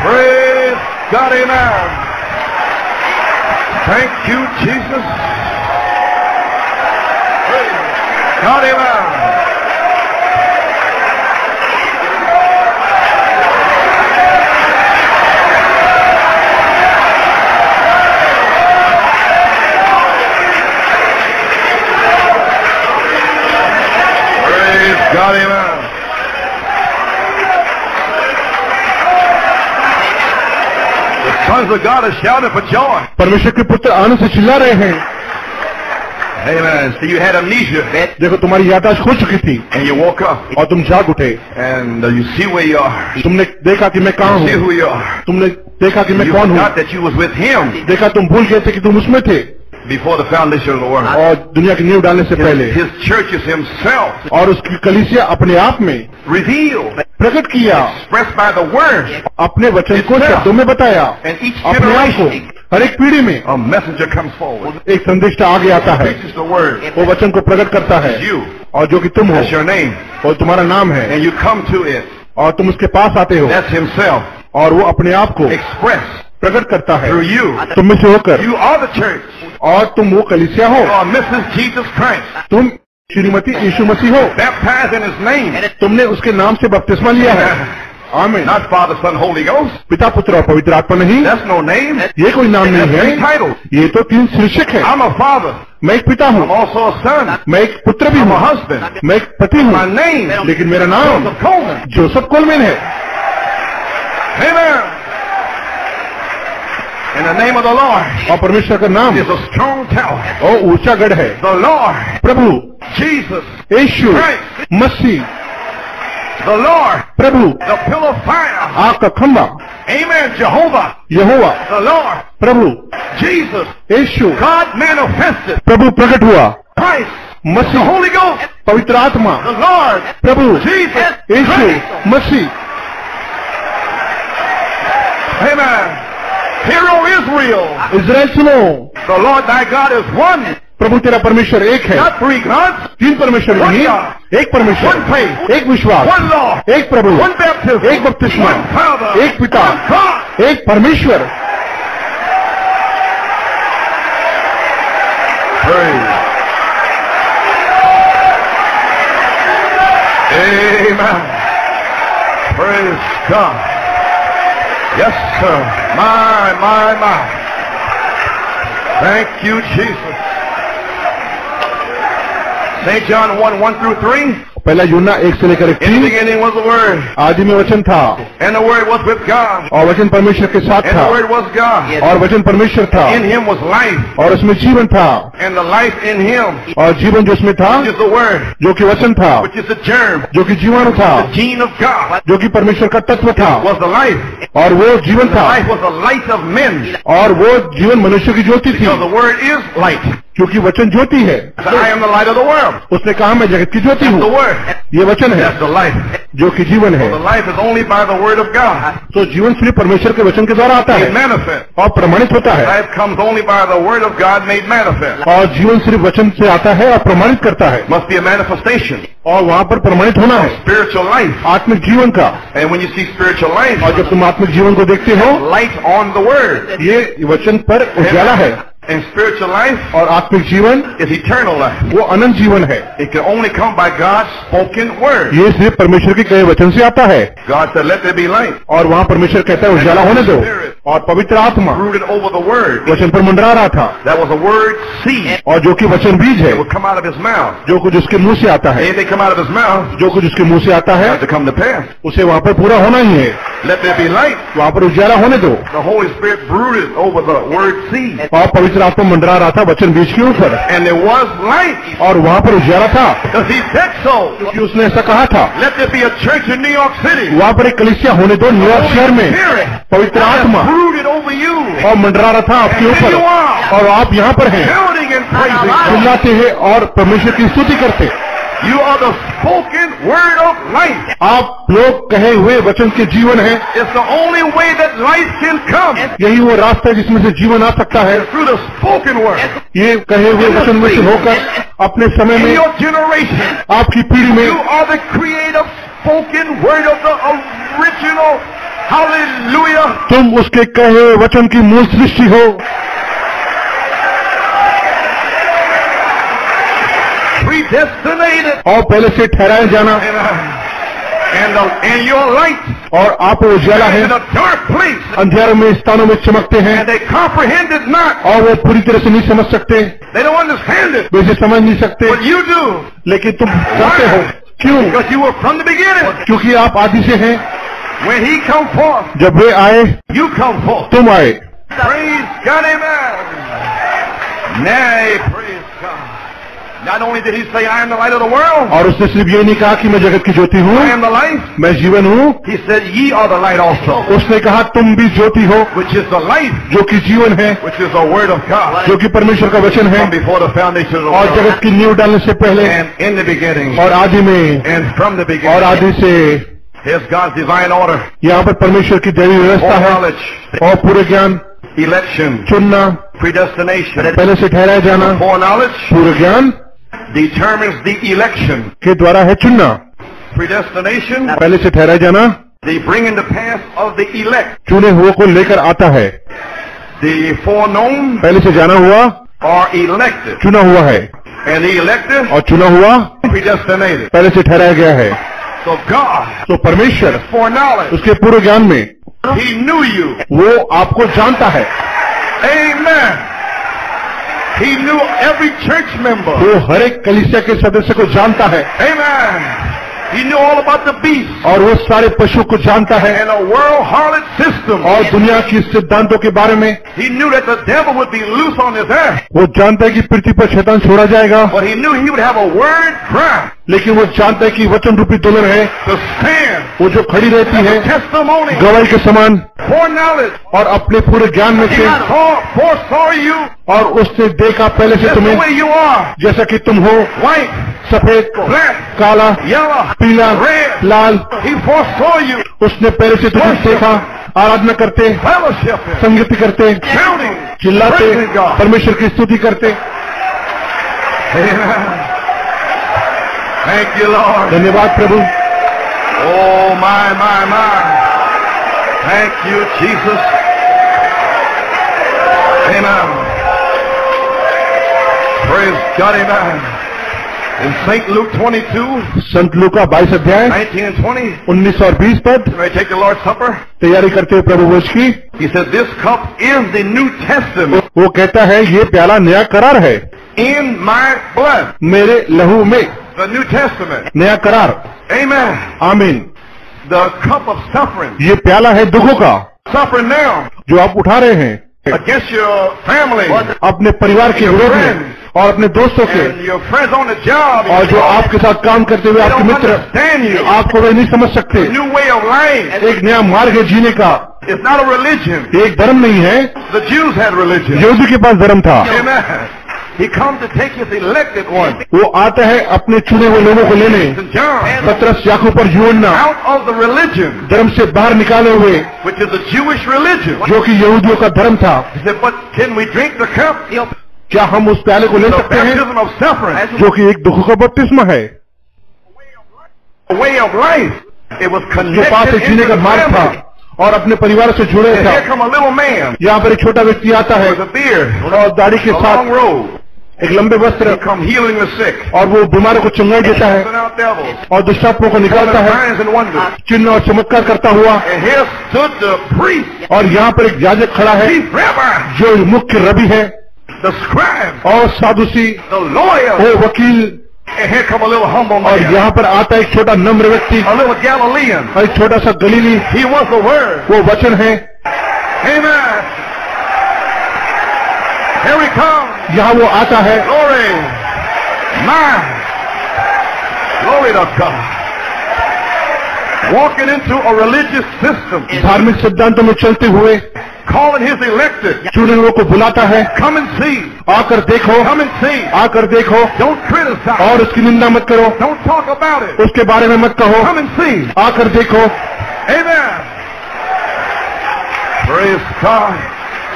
Praise God, amen. Thank you, Jesus. God, amen. Praise God, amen. Sons of God are shouting for joy. परमेश्वर के पुत्र आनंद से चिल्ला रहे हैं। Amen. So you had amnesia. देखो तुम्हारी याददाश्त खो चुकी थी। And you woke up. और तुम जाग उठे। And you see where you are. तुमने देखा कि मैं कहाँ हूँ। You see who you are. तुमने देखा कि मैं कौन हूँ। You forgot that you was with Him. देखा तुम भूल गए थे कि तुम उसमें थे। Before the foundation of the world. और दुनिया की नींव डालने से पहले। His church is Himself. और उसकी कलीसिया अपने आप में। Revealed. प्रकट किया। Expressed by the word. अपने वचन को शब्दों में बताया। अपने आप को हर एक पीढ़ी में। A messenger comes forward. एक संदेशता आगे आता है। वो वचन को प्रकट करता है। और जो कि तुम हो। That's your name. और तुम्हारा नाम है। And you come to it. और तुम उसके पास आते हो। That's Himself. और वो अपने आप को express. प्रकट करता है तुम में से होकर। You are the church. और तुम वो कलीसिया हो। You are Mrs. Jesus Christ. तुम श्रीमती यीशु मसीह हो। Baptized in His name. तुमने उसके नाम से बपतिस्मा लिया है। आमीन। Not Father, Son, Holy Ghost. पिता पुत्र और पवित्र आत्मा नहीं। That's no name. ये कोई नाम नहीं है। Title. ये तो तीन शीर्षक है। I'm a father. मैं एक पिता हूँ। I'm also a son. मैं एक पुत्र भी हूँ। I'm a husband. मैं एक पति हूँ। My name. लेकिन मेरा नाम जोसेफ कोलमैन है। Amen. In the name of the Lord. और परमेश्वर का नाम is a strong tower. और ऊंचा गढ़ है. The Lord. Prabhu. Jesus. Yeshu. Masih. The Lord. Prabhu. The pillar of fire. आपका खंभा. Amen. Jehovah. Jehovah. The Lord. Prabhu. Jesus. Yeshu. God manifested. प्रभु प्रकट हुआ. Christ. मसीह होली गॉड पवित्र आत्मा प्रभु यीशु मसीह Hear, O Israel. इजराइल सुनो. The Lord thy God is one. प्रभु तेरा परमेश्वर एक है. Not three gods. तीन परमेश्वर नहीं. एक परमेश्वर. One faith. एक विश्वास. One Lord. एक प्रभु. One baptism. एक बपतिस्मा. One Father. एक पिता. One God. एक परमेश्वर. Praise. Amen. Praise God. Yes, sir. My. Thank you, Jesus. Saint John 1:1-3. पहला यूना 1 से लेकर 3. In the beginning was the word. आदि में वचन था. And the word was with God. और वचन परमेश्वर के साथ था. And the word was God. और वचन परमेश्वर था. In him was life. और उसमें जीवन था. And the life in him. और जीवन जो उसमें था. Which is the word. जो कि वचन था. Which is the germ. जो कि जीवाणु था. The gene of God. जो कि परमेश्वर का तत्व था. Was the life. और वो जीवन था. Life was the light of men. और वो जीवन मनुष्य की ज्योति थी. Because the word is light. क्योंकि वचन ज्योति है. I am the light of the world. उसने कहा मैं जगत की ज्योति हूँ. ये वचन है जो कि जीवन है. तो जीवन सिर्फ परमेश्वर के वचन के द्वारा आता है और प्रमाणित होता है. और जीवन सिर्फ वचन से आता है और प्रमाणित करता है. Must be a manifestation. और वहाँ पर प्रमाणित होना है स्पिरिचुअल लाइफ, आत्मिक जीवन का. And when you see spiritual life, और जब तुम आत्मिक जीवन को देखते हो, लाइट ऑन द वर्ड, ये वचन पर उजाला है. And spiritual life, और आत्मिक जीवन is eternal life. वो अनंत जीवन है. It can only come by God's spoken word. ये सिर्फ परमेश्वर के कहे वचन से आता है. God said, "Let there be light." और वहाँ परमेश्वर कहता है उजाला होने दो. और पवित्र आत्मा rooted over the word, वचन पर मंडरा रहा था. That was a word seed. और जो कि वचन बीज है, will come out of his mouth. जो कुछ उसके मुंह से आता है, anything come out of his mouth, जो कुछ उसके मुंह से आता है, has to come to pass. उसे वहाँ पर पूरा होना ही है. Let there be light. वहाँ पर उजाला होने दो. The Holy Spirit brooded over the word seed. और पवित्र आत्मा मंडरा रहा था वचन बीज के ऊपर. And there was light. और वहाँ पर उजाला था. Because he said so. क्योंकि उसने ऐसा कहा था. Let there be a church in New York City. वहाँ पर एक कलीसिया होने दो न्यूयॉर्क शहर में. पवित्र आत्मा brooded over you. और मंडरा रहा था आपके ऊपर. और आप यहाँ पर हैं. Shouting and praising. चिल्लाते हैं और परमेश्वर की स्तुति करते. You are the spoken word of life. आप लोग कहे हुए वचन के जीवन है. It's the only way that life can come. यही वो रास्ता है जिसमें से जीवन आ सकता है. Through the spoken word. ये कहे हुए वचन में से होकर अपने समय में. In your generation. आपकी पीढ़ी में. You are the creative spoken word of the original. Hallelujah. तुम उसके कहे वचन की मूल सृष्टि हो. Predestinated. और पहले से ठहराया जाना. And your light. और आप उजाला है. अंधेरों में स्थानों में चमकते हैं. And they comprehended not. और वो पूरी तरह से नहीं समझ सकते. They don't understand it. वे समझ नहीं सकते. But you do. लेकिन तुम जानते हो. क्यों? Because you were from the beginning. क्योंकि आप आदि से हैं. When he come forth. जब वे आए. You come forth. तुम आए. Praise God, amen. Nay, praise God. Not only did he say, "I am the light of the world." और उसने सिर्फ ये नहीं कहा कि मैं जगत की ज्योति हूँ. I am the light. मैं जीवन हूँ. He said, "Ye are the light also." उसने कहा तुम भी ज्योति हो. Which is the light. जो कि जीवन है. Which is the word of God. जो कि परमेश्वर का वचन है. From before the foundation of the world. और जगत की नींव डालने से पहले. And in the beginning. और आदि में. And from the beginning. और आदि से. Here's God's divine order. यहाँ पर परमेश्वर की दैवीय व्यवस्था है. और पूरे ज्ञान. Election. चुनना. Predestination. पहले से ठहराया जाना. Foreknowledge. पूरे ज्ञान determines the election. के द्वारा है चुनना. Predestination. पहले से ठहराया जाना. The bringing the path of the elect. चुने हुए को लेकर आता है. The foreknown. पहले से जाना हुआ. Are elected. चुना हुआ है. And the elected. और चुना हुआ. Predestinated. पहले से ठहराया गया है. So God. तो परमेश्वर. Foreknowledge. उसके पूर्व ज्ञान में. He knew you. वो आपको जानता है. Amen. He knew every church member. वो हर एक कलीसिया के सदस्य को जानता है. Amen. He knew all about the beast. और वो सारे पशु को जानता है and a world harlot system. और दुनिया की सिद्धांतों के बारे में He knew that the devil would be loose on this earth. वो जानता है कि पृथ्वी पर शैतान छोड़ा जाएगा. But he knew he would have a word crown. लेकिन वो जानता है कि वचन रूपी दुल्हन है to stand. वो जो खड़ी रहती है testimony. गवाही के समान foreknowledge. और अपने पूरे ज्ञान में से foresaw you. और उसने देखा पहले से तुम्हें जैसा कि तुम हो सफेद काला पीला लाल उसने पहले से तुम्हें देखा आराधना करते संगीत करते चिल्लाते परमेश्वर की स्तुति करते धन्यवाद प्रभु oh my my my thank you Jesus amen Praise God, amen. In Saint Luke 22, Saint Luke का 22 अध्याय 19 और 20 पद I take the Lord's Supper. तैयारी करते हुए प्रभु भोज की He said, "This cup is the New Testament." वो कहता है ये प्याला नया करार है In my blood. मेरे लहू में The New Testament. नया करार Amen. आमीन The cup of suffering. ये प्याला है दुखों का Suffer now. जो आप उठा रहे हैं Against your family, अपने परिवार के विरोध में और अपने दोस्तों के और जो आपके साथ काम करते हुए आपके मित्र आपको वे नहीं समझ सकते एक नया मार्ग है जीने का एक धर्म नहीं है यहूदी के पास धर्म था He comes to take his elected one. वो आता है अपने चुने हुए लोगों को लेने 17 याकूब और यूहन्ना out of the religion. धर्म से बाहर निकाले हुए which is a Jewish religion. जो कि यहूदियों का धर्म था But can we drink the cup? क्या हम उस प्याले को ले सकते हैं जो कि एक दुख का बपतिस्मा है a way of life. It was connected. पाप से जीने का मार्ग था और अपने परिवार से जुड़े था यहाँ पर एक छोटा व्यक्ति आता है और दाढ़ी के साथ एक लंबे वस्त्र और वो बीमारों को चंगाई देता है और दुष्टात्मा को निकालता है चिन्ह और चमत्कार करता हुआ और यहाँ पर एक याजक खड़ा है जो मुख्य रबी है और साधुसी वो वकील और यहाँ पर आता एक छोटा नम्र व्यक्ति और एक छोटा सा गलीली वो वचन है यहाँ वो आता है Walking into a religious system. धार्मिक सिद्धांतों में चलते हुए calling his elected. चुने हुए को बुलाता है Come and see. आकर देखो Come and see. आकर देखो Don't criticize. और उसकी निंदा मत करो Don't talk about it. उसके बारे में मत कहो Come and see. आकर देखो Amen. Praise God.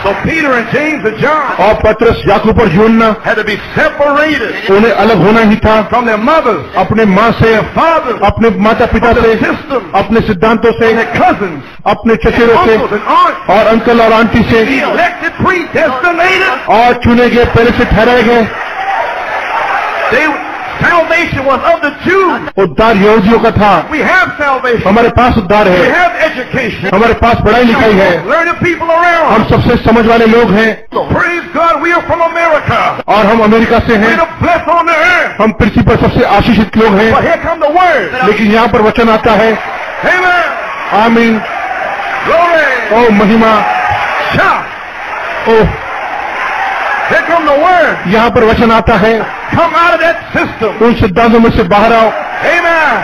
So Peter and James and John. और पतरस याकूब और यूहन्ना had to be separated. उन्हें अलग होना ही था from their mothers. अपने माँ से फादर अपने माता पिता से अपने सिद्धांतों से cousins. अपने चचेरों से और अंकल और आंटी से elected, predestinated. और चुने गए पहले से ठहराए गए Salvation was of the Jews. उद्धार यहूदियों का था We have salvation. हमारे पास उद्धार है We have education. हमारे पास पढ़ाई लिखाई है Learned people around. हम सबसे समझ वाले लोग हैं Praise God, we are from America. और हम अमेरिका से हैं We're blessed on the earth. हम पृथ्वी पर सबसे आशीषित लोग हैं But here come the word. लेकिन यहाँ पर वचन आता है Amen. आमीन Glory. ओ महिमा ओ Here come the word. यहाँ पर वचन आता है Come out of that system. उन सिद्धांतों में से बाहर आओ Amen.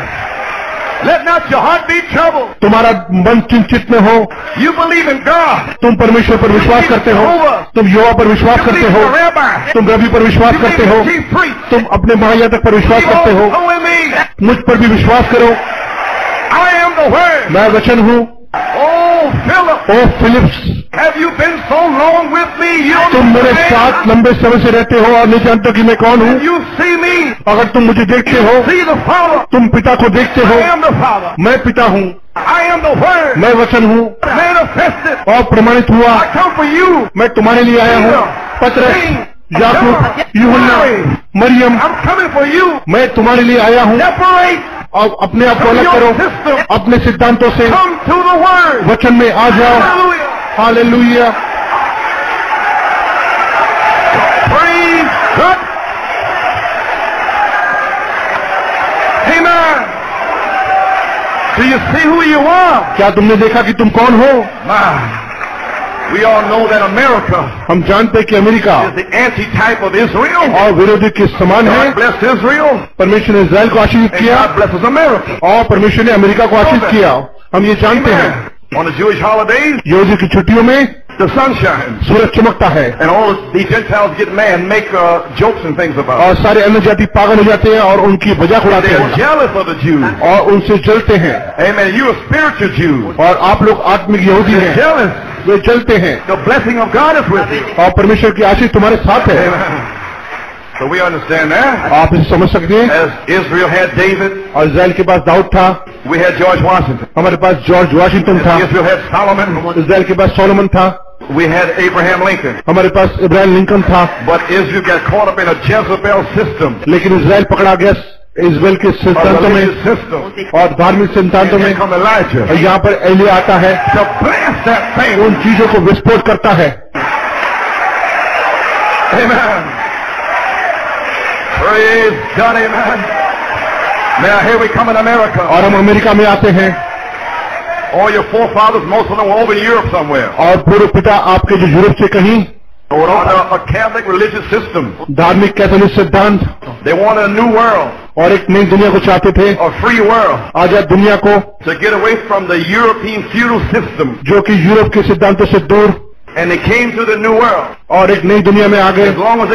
Let not your heart be troubled. तुम्हारा मन चिंतित न हो You believe in God. तुम परमेश्वर पर विश्वास करते हो तुम युवा पर विश्वास करते हो तुम रवि पर विश्वास करते हो तुम अपने महायाजक पर विश्वास करते हो मुझ पर भी विश्वास करो I am the word. मैं वचन हूँ Oh Philip, have you been so long with me? You तुम मेरे साथ लंबे समय से रहते हो और नहीं जानते कि मैं कौन हूँ You see me. अगर तुम मुझे देखते हो see the Father. तुम पिता को देखते हो I am the Father. मैं पिता हूँ I am the Word. मैं वचन हूँ Manifested. और प्रमाणित हुआ I come for you. मैं तुम्हारे लिए आया हूँ पतरस याकूब यूहन्ना Maryam I'm coming for you. मैं तुम्हारे लिए आया हूँ और अपने आप को अलग करो अपने सिद्धांतों से वचन में आ जाओ hallelujah you see who you are? क्या तुमने देखा कि तुम कौन हो? We all know that America हम जानते हैं कि America is the anti-type of Israel. और विरोधी के समान है. God bless Israel. परमेश्वर ने इजराइल को आशीषित किया. God blesses America. और परमेश्वर ने अमेरिका को आशीषित किया. हम ये जानते हैं. On the Jewish holidays, यहूदी की छुट्टियों में the sun shines. सूरज चमकता है. And all the Gentiles get mad and make jokes and things about it. और सारे अन्य जाति पागल हो जाते हैं और उनकी मजाक उड़ाते हैं. They are jealous of the Jews. और उनसे जलते हैं. Amen. You are spiritual Jews. और आप लोग आत्मिक यहूदी हैं. Jealous. वे चलते हैं. The blessing of God is with you. और परमेश्वर की आशीष तुम्हारे साथ है. So we understand that. आप इसे समझ सकते हैं. As Israel had David. और इजराइल के पास दाऊद था. We had George Washington. हमारे पास जॉर्ज वाशिंगटन था. Israel had Solomon. इजराइल के पास सोलोमन था. We had Abraham Lincoln. हमारे पास इब्राहिम लिंकन था. But Israel got caught up in a Jezebel system. लेकिन इजराइल पकड़ा गया इजराइल के सिद्धांतों में और धार्मिक सिद्धांतों में. और यहाँ पर एलिया आता है, उन चीजों को विस्फोट करता है. और हम अमेरिका में आते हैं. और पूर्व पिता आपके जो यूरोप से कहीं धार्मिक कैथोलिक सिद्धांत, और एक नई दुनिया को चाहते थे, आजाद दुनिया को, जो कि यूरोप के सिद्धांतों से दूर. और एक नई दुनिया में आ गए. और बहुत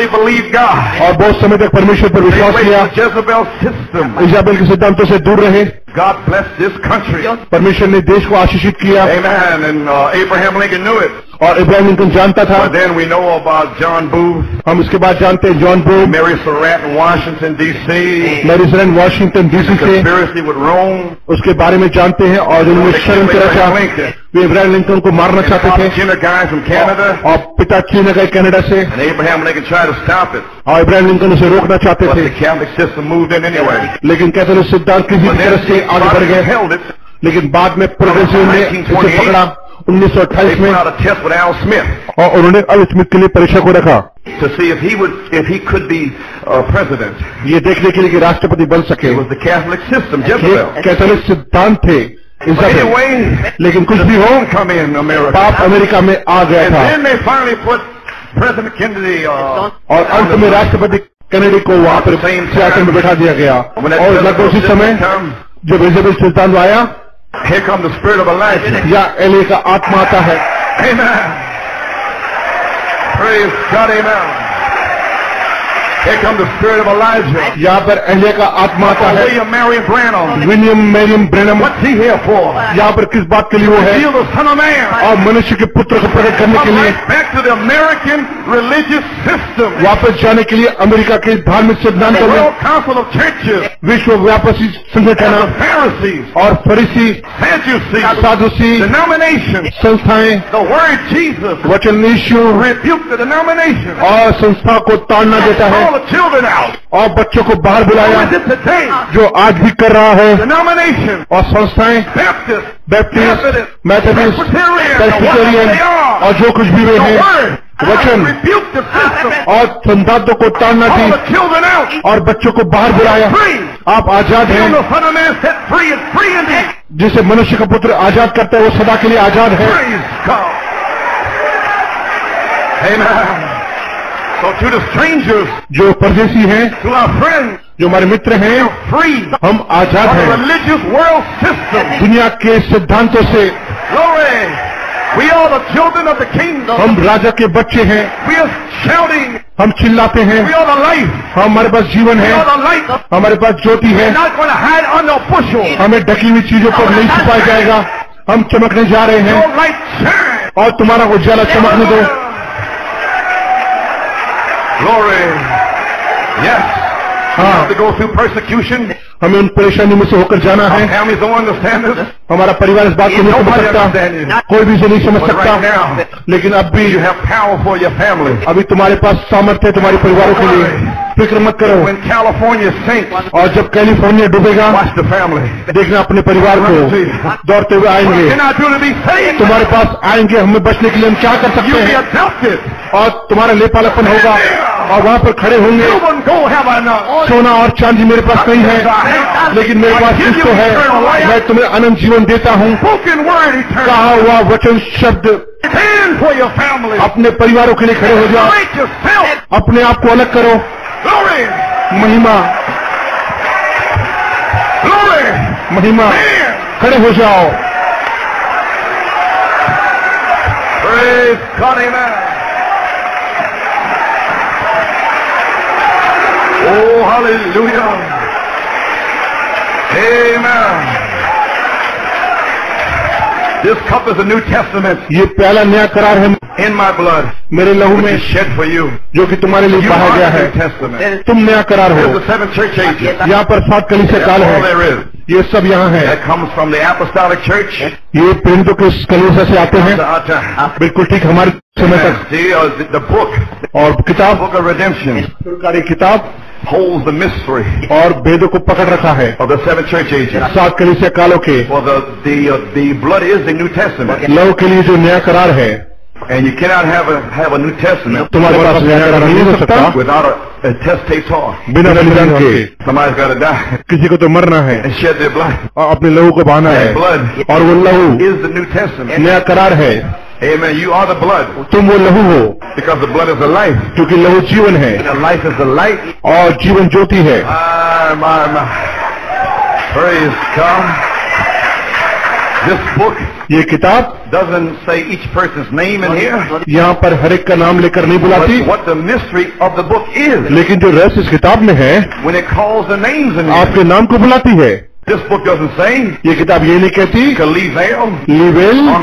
समय तक परमेश्वर पर विश्वास किया, इजाबेल के सिद्धांतों से दूर रहे. God bless this country. परमेश्वर ने देश को आशीषित किया. Amen. And Abraham Lincoln knew it. और इब्राहिम लिंकन जानता था. But then we know about John Booth. हम इसके बाद जानते हैं John Booth. Mary Surratt in Washington D.C. Mary Surratt Washington D.C. से conspiracy with Rome. उसके बारे में जानते हैं. और उन्होंने षड्यंत्र रचा. वे इब्राहिम लिंकन को मारना चाहते थे. और पिता चीन गए कनाडा से. Abraham Lincoln tried to stop it. और इब्राहिम लिंकन उसे रोकना चाहते थे. But the Catholic system moved in anyway. लेकिन कैथोलिक सिद्धांत किसी तरह से आगे बढ़ गए. लेकिन बाद में प्रोग्रेसिव ने इसे पकड़ा 1928 में. और उन्होंने अल स्मिथ के लिए परीक्षा को रखा, ये देखने के लिए कि राष्ट्रपति बन सके. कैथोलिक सिद्धांत थे. लेकिन कुछ भी हो, पाप अमेरिका में आ गया था. और अंत में राष्ट्रपति कैनेडी को वहाँ पर सियासन में बैठा दिया गया. और लगभग उसी समय जब इजराइल सुल्तान आया, या एलिया का आत्मा आता है. यहाँ पर एलिया का आत्मा आता है. विलियम मैरियम ब्रैनम यहाँ पर किस बात के लिए वो है? और मनुष्य के पुत्र को प्रकट करने के लिए, अमेरिकन रिलीजियस सिस्टम वापस जाने के लिए अमेरिका के धार्मिक सिद्धांतों में, विश्व व्यापी संगठन और फरीसी साधुसी संस्थाएं वचन यीशु और संस्था को ताड़ना देता है. और बच्चों को बाहर बुलाया, जो आज भी कर रहा है. और संस्थाएं बैप्टिस्ट, मेथोडिस्ट, प्रेस्बिटेरियन और जो कुछ भी वे हैं, वचन और संदातों को ताड़ना दी और बच्चों को बाहर बुलाया. आप आजाद हैं. जिसे मनुष्य का पुत्र आजाद करता है, वो सदा के लिए आजाद है. So to the strangers, जो परदेसी हैं, to our friends, जो हमारे मित्र हैं, free, हम आजाद हैं. Religious world system, दुनिया के सिद्धांतों से. Glory, we are the children of the kingdom. हम राजा के बच्चे हैं. We are shouting, हम चिल्लाते हैं. We are the life, हमारे पास जीवन है. We are the light, हमारे पास ज्योति है. We're not going to hide under a bushel, हमें ढकी हुई चीजों पर नहीं छुपाया जाएगा. हम चमकने जा रहे हैं. Your light shine, और तुम्हारा उजाला चमकने दो. Glory. Yes. We have to go through persecution. हमें उन परेशानियों में से होकर जाना है. हमारा परिवार इस बात को नहीं समझ सकता, कोई भी इसे नहीं समझ सकता. लेकिन अब भी अभी तुम्हारे पास सामर्थ्य है तुम्हारे परिवारों के लिए. फिक्र मत करो. और जब कैलिफोर्निया डूबेगा, देखना अपने परिवार को दौड़ते हुए आएंगे. तुम्हारे पास आएंगे. हमें बचने के लिए हम क्या कर सकते हैं? और तुम्हारा लेपालापन होगा. और वहाँ पर खड़े होंगे। सोना और चांदी मेरे पास नहीं है, लेकिन मेरे पास इसको है, मैं तुम्हें अनंत जीवन देता हूँ। कहा हुआ वचन शब्द, अपने परिवारों के लिए खड़े हो जाओ, अपने आप को अलग करो। महिमा महिमा, खड़े हो जाओ। Oh, hallelujah. Amen. This cup is a New Testament. ये प्याला नया करार है। In my blood, मेरे लहू में shed for you, जो कि तुम्हारे लिए बहा गया है। तुम नया करार हो। यहाँ पर 7 कलीसिया काल है, ये सब यहाँ है। That comes from the apostolic church. ये प्रेरितों के कलीसिया से आते हैं, बिल्कुल ठीक हमारे समय तक। The book, और किताब, book of redemption, सरकारी किताब, holds the mystery, और भेदों को पकड़ रखा है, of the 7 church ages, 7 कलीसिया कालों के। For the blood is the New Testament. लहू के लिए जो नया करार है। And you cannot have a New Testament without a testator. Somebody's got to die. And shed their blood. That blood is the New Testament. Amen. You are the blood. तुम वो लहू हो। Because the blood is the life. क्योंकि लहू जीवन है। And life is the light. और जीवन ज्योति है। My. Praise God. This book. ये किताब doesn't say each person's name in here. यहाँ पर हर एक का नाम लेकर नहीं बुलाती। What the mystery of the book is. लेकिन जो रहस्य इस किताब में है, when it calls the names in here, आपके नाम को बुलाती है। This book doesn't say. ये किताब ये नहीं कहती। Leavell,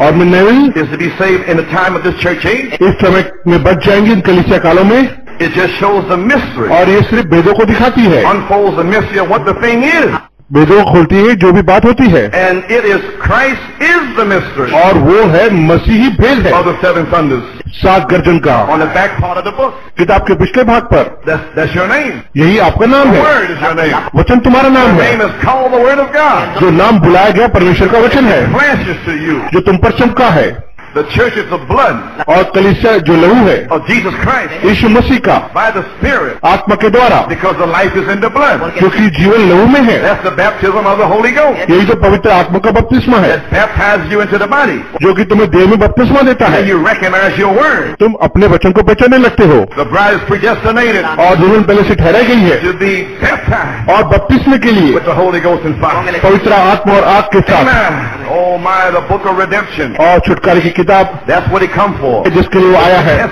Armin Neville is to be saved in the time of this church age. इस समय में बच जाएंगे इन कलीसिया कालों में। It just shows the mystery. और ये सिर्फ भेदों को दिखाती है। Unfolds the mystery of what the thing is. भेदों खोलती है जो भी बात होती है। And it is Christ is the mystery. और वो है मसीही भेद है। Of the 7 thunders. 7 गर्जन का। On the back part of the book. किताब के पिछले भाग पर। That's your name. यही आपका नाम है। The word is your name. वचन तुम्हारा नाम है। The name is called the word of God. जो नाम बुलाया गया परमेश्वर का वचन है। It flashes to you. जो तुम पर चमका है। The church is the blood. और कलीसिया जो लहू है। Of Jesus Christ. यीशु मसीह का। By the Spirit. आत्मा के द्वारा। Because the life is in the blood. क्योंकि जीवन लहू में है। That's the baptism of the Holy Ghost. यही तो पवित्र आत्मा का बपतिस्मा है। That baptizes you into the body. जो कि तुम्हें देह में बपतिस्मा देता है। You recognize your word. तुम अपने वचन को पहचानने लगते हो। The bride is predestinated. और दुल्हन पहले से ठहराई गई है। To be baptized. और बपतिस्मे के लिए। With the Holy Ghost and fire. पवित्र आत्मा और आग के साथ। Amen. Oh my, the book of redemption. और छुटकारे की किताब, that's what it come for. जिसके लिए वो आया है।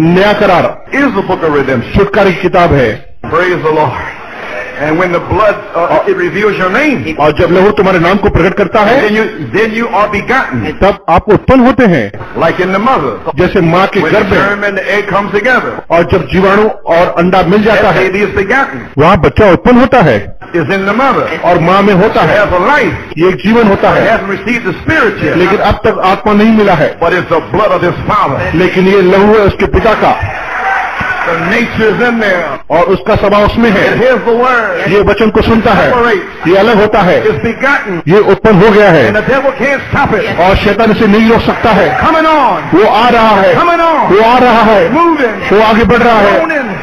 नया करार is the book of redemption. छुटकारे की किताब है। Praise the Lord. And when the blood it reveals your name. और जब लहू तुम्हारे नाम को प्रकट करता है, then you are begotten. तब आप उत्पन्न होते हैं। Like in the mother. जैसे माँ के गर्भ में। When germ and egg comes together. और जब जीवाणु और अंडा मिल जाता है, baby is begotten. वहाँ बच्चा उत्पन्न होता है। Is in the mother. और माँ में होता है। Has a life. ये एक जीवन होता है। Hasn't received the spirit yet. लेकिन अब तक आत्मा नहीं मिला है। But it's the blood of his father. लेकिन ये लहू है उसके पिता का। The nature is in there. और उसका स्वभाव उसमें है। And hears the word. ये वचन को सुनता है। ये अलग होता है। Is begotten. ये उत्पन्न हो गया है। And the devil can't stop it. और शैतान इसे नहीं रोक सकता है। Coming on. वो आ रहा है। Coming on. वो आ रहा है। Moving. वो आगे बढ़ रहा है।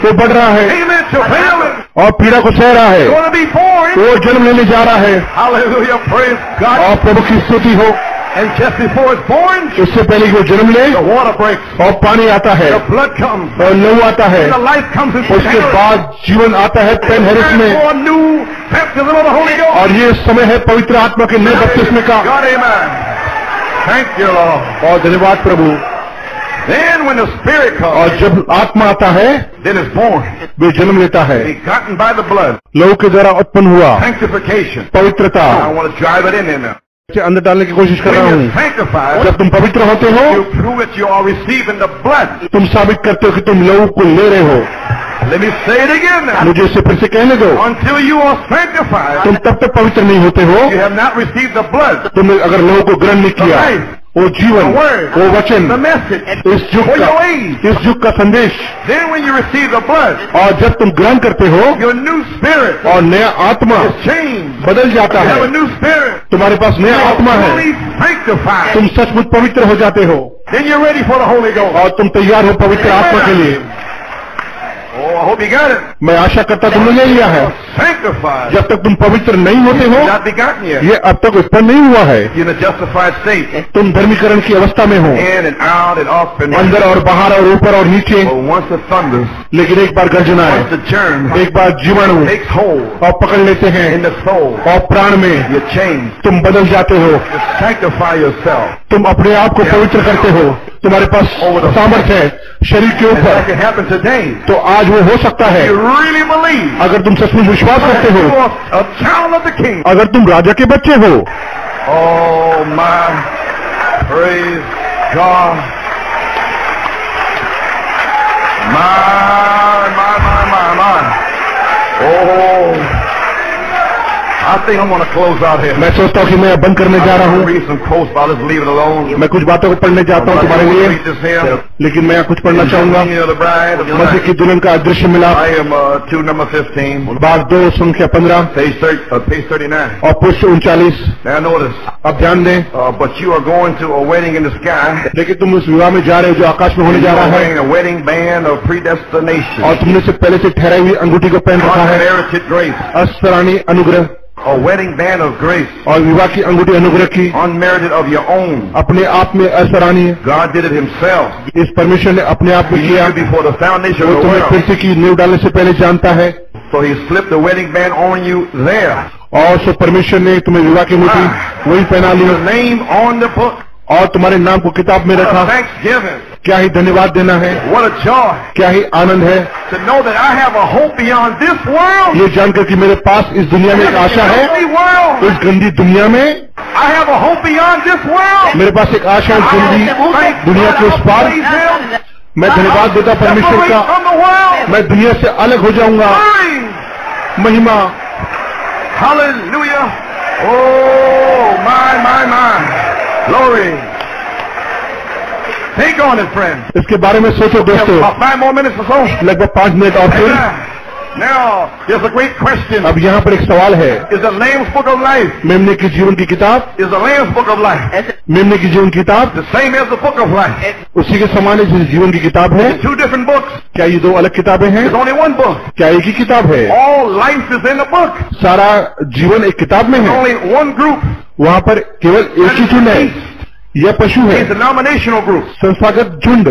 वो बढ़ रहा है। Amen. To heaven. और पीड़ा को सह रहा है। Going to be born. वो जन्म लेने जा रहा है। Hallelujah. Praise God. और प्रभु की स्तुति हो। And just before it's born, उससे पहले कि वो जन्म ले, the water breaks, और पानी आता है, the blood comes, और लहू आता है, the life comes in, उसके बाद जीवन आता है पेनहरिस में, और ये समय है पवित्र आत्मा के नए बपतिस्मे का। Thank you Lord. और धन्यवाद प्रभु। Then when the spirit comes, और जब आत्मा आता है, then it's born, वे जन्म लेता है, begotten by the blood, लहू के द्वारा उत्पन्न हुआ, sanctification, पवित्रता। I want to drive it in there now. अंदर डालने की कोशिश कर रहा हूँ। जब तुम पवित्र होते हो, तुम साबित करते हो कि तुम लहू को ले रहे हो। Let me say it again. मुझे इसे फिर से कहने दो। Until you are sanctified, तुम तब तक पवित्र नहीं होते हो। You have not received the blood. तुमने अगर लहू को ग्रहण नहीं किया, वो जीवन, वो वचन, इस युग का संदेश। Then when you receive the blood, और जब तुम ग्रहण करते हो, your new spirit, और नया आत्मा बदल जाता है। तुम्हारे पास नया आत्मा है, तुम सचमुच पवित्र हो जाते हो। Then you're ready for the Holy Ghost. और तुम तैयार हो पवित्र आत्मा के लिए। hope you got it. मैं आशा करता तुमने ले लिया है. Sanctified. जब तक तुम पवित्र नहीं होते हो, not begotten yet. ये अब तक उत्पन्न नहीं हुआ है. You're in a justified state. तुम धर्मीकरण की अवस्था में हो. In and out and off and अंदर और बाहर और ऊपर और नीचे. Once it thunders. लेकिन एक बार गर्जना है. Once the germ. एक बार जीवाणु. Takes hold. और पकड़ लेते हैं. In the soul. और प्राण में. You're changed. तुम बदल जाते हो. You sanctify yourself. तुम अपने आप को पवित्र करते हो. तुम्हारे पास सामर्थ्य है शरीर के ऊपर. तो आज वो हो सकता है अगर तुम सचमुच विश्वास करते हो, अगर तुम राजा के बच्चे हो. Oh my, praise God. My, my, my, my, my. Oh, I think I'm going to close out here. मैं सोचता हूँ कि मैं बंद करने जा रहा हूँ. मैं कुछ बातों को पढ़ने जाता हूँ तुम्हारे लिए, लेकिन मैं कुछ पढ़ना चाहूँगा. मसीह की दुल्हन का अदृश्य मिला. बाब 2:15 और पृष्ठ 39. अब ध्यान दें. लेकिन तुम उस विवाह में जा रहे हो जो आकाश में होने जा रहा है, और तुमने से पहले से ठहराई हुई अंगूठी को पहन रखा है. अस्तरानी अनुग्रह, a wedding band of grace, और विवाह की अंगूठी अनुग्रह की, unmerited of your own, अपने आप में असरानीय. God did it himself. इस परमेश्वर ने अपने आप में किया. Before the foundation of the world, वो तुम्हें पृथ्वी की नींव डालने से पहले जानता है. So he slipped the wedding band on you there. और सो परमेश्वर ने तुम्हें विवाह की अंगूठी वही पहना ली. Your name on the book. और तुम्हारे नाम को किताब में रखा. क्या ही धन्यवाद देना है. What a joy. क्या ही आनंद है. To know that I have a hope beyond this world. ये जानकर कि मेरे पास इस दुनिया में एक आशा है. इस गंदी दुनिया में I have a hope beyond this world. मेरे पास एक आशा है गंदी दुनिया के उस पार. मैं धन्यवाद देता परमेश्वर का. मैं दुनिया से अलग हो जाऊंगा. महिमा. Hallelujah. Oh my, my, my. Glory. Think on it, friends. इसके बारे में सोचो दोस्तों. लगभग 5 मिनट और फिर. Now, here's a great question. अब यहाँ पर एक सवाल है. Is the Lamb's Book of Life? मेमने की जीवन की किताब. Is the Lamb's Book of Life? मेमने की जीवन की किताब. The same as the Book of Life. उसी के समान है जो जीवन की किताब है. Two different books. क्या ये दो अलग किताबें हैं? There's only one book. क्या एक ही किताब है? All life is in a book. सारा जीवन एक किताब में है. Only one group. वहाँ पर केवल एक ही झुंड है. यह पशु है. Denominational group. संस्थागत झुंड.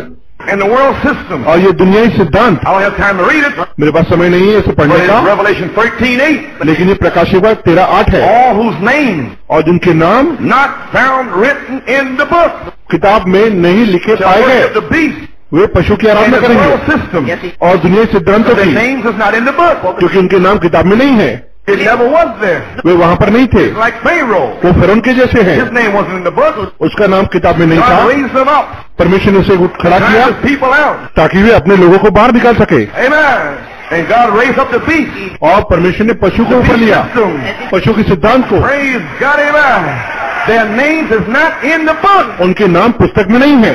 In the world system. और ये दुनियाई सिद्धांत. I don't have time to read it. मेरे पास समय नहीं है इसे पढ़ने का. Revelation 13:8. लेकिन ये प्रकाशित 13:8 है. All whose name. और जिनके नाम. Not found written in the book. किताब में नहीं लिखे पाए गए. वे पशु की आराधना करेंगे. और दुनियाई सिद्धांतों की. Their names is not in the book. क्योंकि उनके नाम किताब में नहीं है. It never was there. वे वहाँ पर नहीं थे. Like Pharaoh. वो फिरौन के जैसे हैं. His name wasn't in the book. उसका नाम किताब में नहीं था. God raised them up. परमेश्वर ने उसे खड़ा किया. His people out. ताकि वे अपने लोगों को बाहर निकाल सके. Amen. And God raised up the beast. और परमेश्वर ने पशु को ऊपर लिया. पशु के सिद्धांत को. Praise God. Amen. Their names is not in the book. उनके नाम पुस्तक में नहीं है.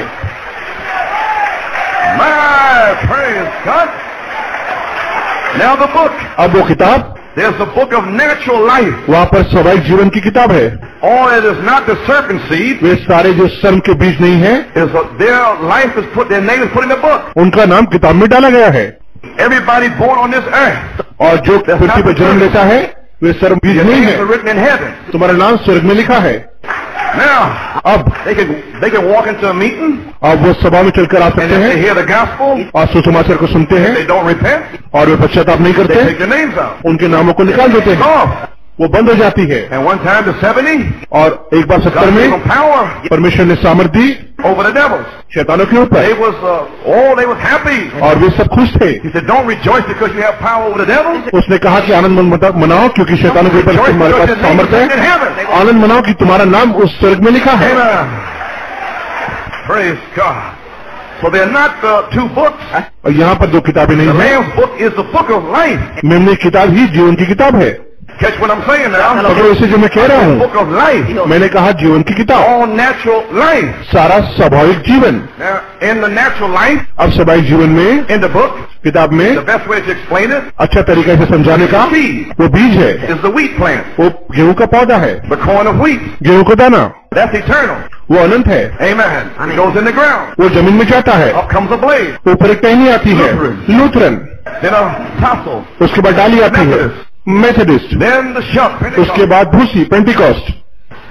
My praise God. Now the book. अब वो किताब. There's the book of natural life. वहाँ पर स्वाभाविक जीवन की किताब है. All it is not the circumcision. वे सारे जो शर्म के बीज नहीं हैं. Their life is put, their name is put in the book. उनका नाम किताब में डाला गया है. Everybody born on this earth. और जो पृथ्वी पर जन्म लेता है वे शर्म बीज नहीं है. तुम्हारा नाम स्वर्ग में लिखा है. Now, अब they can walk into a meeting. अब वो सभा में चलकर आ सकते हैं. They hear the gospel. और सुसमाचार को सुनते हैं. They don't repent. और वे पश्चाताप नहीं करते. They take their names out. उनके नामों को निकाल देते हैं. वो बंद हो जाती है. And one time the 70. और एक बार 70 में परमेश्वर ने सामर्थ दी. Over the devils. शैतानों के ऊपर. They was happy. और वे सब खुश थे. He said, don't rejoice because you have power over the devils. उसने कहा कि आनंद मनाओ क्योंकि शैतानों के ऊपर तुम्हारे पास सामर्थ है. आनंद मनाओ कि तुम्हारा नाम उस स्वर्ग में लिखा है. Praise God. So they are not two books. और यहाँ पर दो किताबें नहीं हैं. The book is the book of life. मेमने किताब ही जीवन की किताब है. Catch what I'm saying now. पकड़ो उसे जो मैं कह रहा हूँ. Book of life. मैंने कहा जीवन की किताब. All natural life. सारा स्वाभाविक जीवन. In the natural life. अब स्वाभाविक जीवन में. In the book. किताब में. The best way to explain it. अच्छा तरीका इसे समझाने का. वो बीज है. Is the wheat plant. वो गेहूँ का पौधा है. The corn of wheat. गेहूँ का दाना. That's eternal. वो अनंत है. Amen. It goes in the ground. वो जमीन में जाता है. Up comes a blade. ऊपर एक टहनी आती है. Lutheran. उसके बाद डाली आती है मेथोडिस्ट, उसके बाद भूसी Pentecost.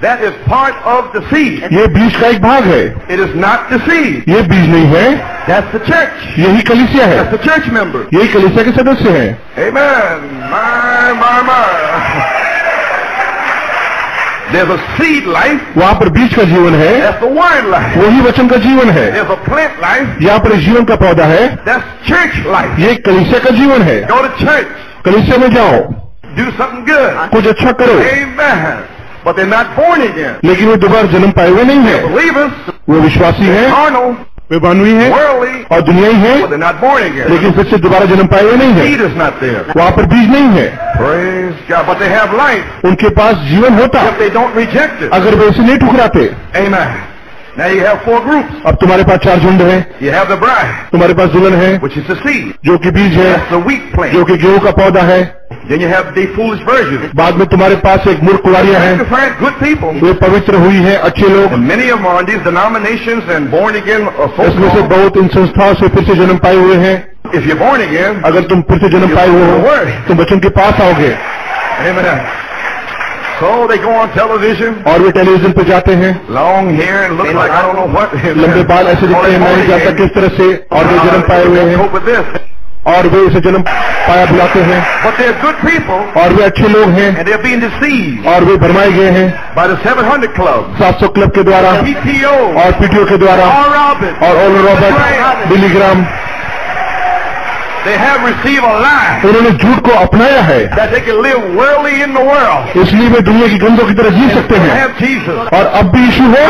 That is part of the seed. ये बीज का एक भाग है। It is not the seed. ये बीज नहीं है। That's the church. यही कलीसिया है। That's the church member. यही कलीसिया के सदस्य हैं। Amen. My. There's a seed life. वहाँ पर बीज का जीवन है। That's the word life. वही वचन का जीवन है। There's a plant life. यहाँ पर जीवन का पौधा है। That's church life. ये कलीसिया का जीवन है। Go to church. कलीसिया में जाओ। Do something good. कुछ अच्छा करो। Amen. But they're not born again. लेकिन वो दोबारा जन्म पाए हुए नहीं है। वो विश्वासी हैं, वे मानवी हैं और दुनियाई हैं, लेकिन फिर से दोबारा जन्म पाए हुए नहीं है। वहाँ पर बीज नहीं है। उनके पास जीवन होता अगर वे उसे नहीं ठुकराते। Now you have four groups. अब तुम्हारे पास चार झुंड हैं। You have the bride. तुम्हारे पास दुल्हन है, which is the seed. जो कि बीज है, that's the weak plant. जो कि गेहूं का पौधा है। Then you have the foolish virgin. बाद में तुम्हारे पास एक मूर्ख कुंवारियां हैं। Good people. वे पवित्र हुई हैं, अच्छे लोग। And many of these denominations and born again folks. इसमें से बहुत इन संस्थाओं से फिर से जन्म पाए हुए हैं। If you're born again, अगर तुम फिर से जन्म पाए हुए हो, तुम बच्चों के पास आओगे। Amen. So they go on television. और वे टेलीविजन पे जाते हैं। Long hair and look like I don't know what. लंबे बाल ऐसे दिखते हैं, नहीं जानता किस तरह से, और वे जन्म पाए हुए हैं और वे उसे जन्म पाया बुलाते हैं। But they're good people. और वे अच्छे लोग हैं। And they're being deceived. और वे भरमाए गए हैं। By the 700 Club. 700 क्लब के द्वारा। PTO. और PTO के द्वारा। और Oral Robert, Billy Graham. They have received a lie. उन्होंने झूठ को अपनाया है। That they can live worldly in the world. इसलिए वे दुनिया की गंदों की तरह जी सकते हैं। और अब भी यीशु है?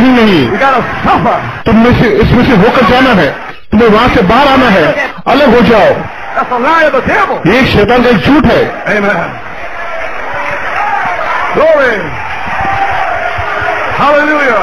नहीं। You gotta suffer. तुमने से इसमें से होकर जाना है। तुम्हें वहाँ से बाहर आना है। अलग हो जाओ। That's a lie of the devil. ये शैतान का झूठ है। Amen. Glory. Hallelujah.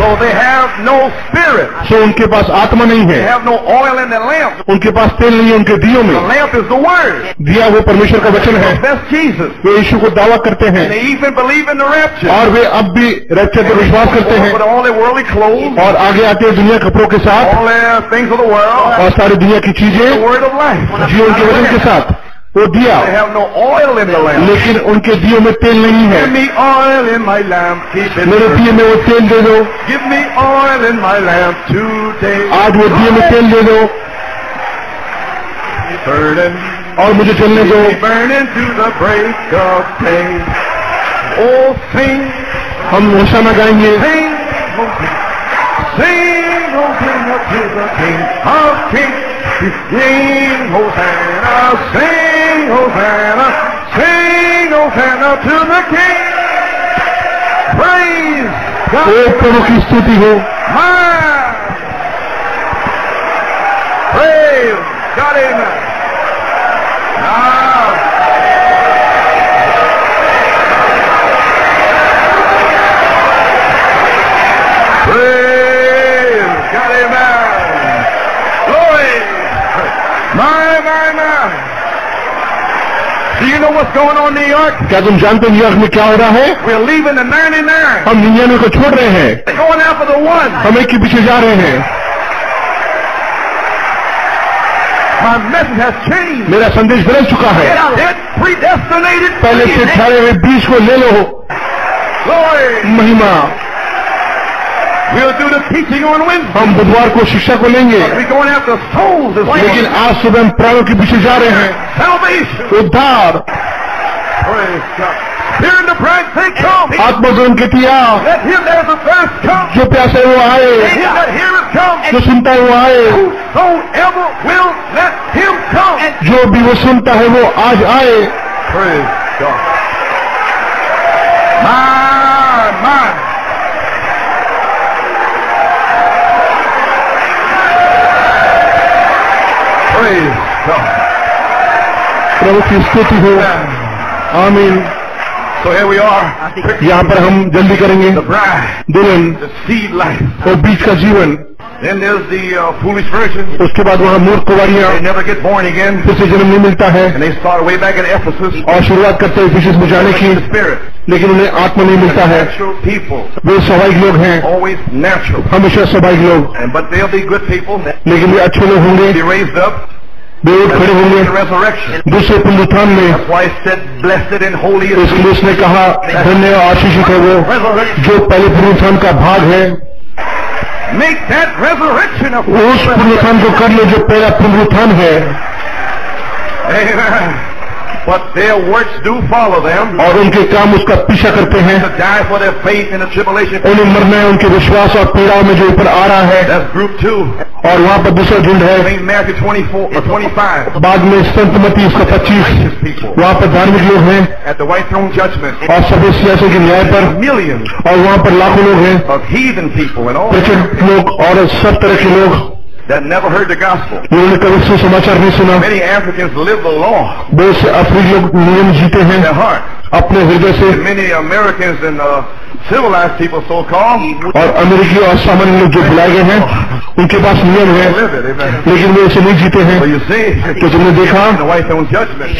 So they have no spirit. So उनके पास आत्मा नहीं है। They have no oil in their lamp. उनके पास तेल नहीं है उनके दियों में। The lamp is the word. दिया वो परमेश्वर का वचन है। That's Jesus. वे यीशु को दावा करते हैं। And they even believe in the rapture. और वे अब भी रैप्चर पर विश्वास करते हैं। But all their worldly clothes. और आगे आते हैं दुनिया कपड़ों के साथ। All their things of the world. और सारी दुनिया की चीजें। The word of life. जीवन के वचन के साथ। वो दिया, लेकिन उनके दियों में तेल नहीं है। मेरे दिए में वो तेल दे दो। आज वो दिए में तेल दे दो और मुझे चलने दो। हम होशाना गाएंगे। Sing Hosanna, sing Hosanna, sing Hosanna to the King. Praise God. एक प्रभु की स्तुति हो। हाँ। Praise God, amen. Now. Praise God, amen. My. Do you know what's going on in New York? क्या तुम जानते हो न्यूयॉर्क में क्या हो रहा है? We're leaving the 99. हम 99 को छोड़ रहे हैं। We're going after the one. हम एक के पीछे जा रहे हैं। My message has changed. मेरा संदेश बदल चुका है। Predestinated. पहले से ठहरे हुए बीज को ले लो। Glory. महिमा। We'll do the teaching on Wednesday. हम बुधवार को शिक्षा को लेंगे। लेकिन आज सुबह हम प्राणों के पीछे जा रहे हैं। उद्धार। आत्मज्ञान के तैयार। जो प्यासे वो आए, जो सुनता है वो आए, जो भी वो सुनता है वो आज आए। मान प्रभु की स्तुति हो। आमीन। यहाँ पर हम जल्दी करेंगे। दुल्हन और बीच का जीवन। Then there's the foolish virgins. उसके बाद वहाँ मूर्ख कुंवारियाँ. They never get born again. फिर से जन्म नहीं मिलता है. And they start way back at Ephesus. और शुरुआत करते हैं इफिसस में जाने की. लेकिन उन्हें आत्मा नहीं मिलता है. वे स्वाभाविक लोग हैं. Always natural. हमेशा स्वाभाविक लोग. But they'll be good people. लेकिन वे अच्छे लोग होंगे. Be raised up. वे उठ खड़े होंगे दूसरे पुनरुत्थान में. इसलिए उसने कहा धन्य और आशीषित है वो जो पहले पुनरुत्थान का भाग है. उस पुनरुत्थान को कर लो जो पहला पुनरुत्थान है. But their works do follow them. और उनके काम उसका पीछा करते हैं. To die for their faith in the tribulation. उन्हें मरना है उनके विश्वास और पीड़ाओं में जो ऊपर आ रहा है. That's group 2. और वहाँ पर दूसरा झुंड है. Saint Matthew 24 or 25. बाद में संत मती उसका 25. वहाँ पर धार्मिक लोग हैं. At the white throne judgment. और सभी सियासों के न्याय पर. Millions. और वहाँ पर लाखों लोग हैं. Of heathen people and all. प्रचलित लोग और सब तरह के लोग. That never heard the gospel. Many Africans live the law. In their heart. And many Americans and civilized people, so called. So you see, in the white throne judgment,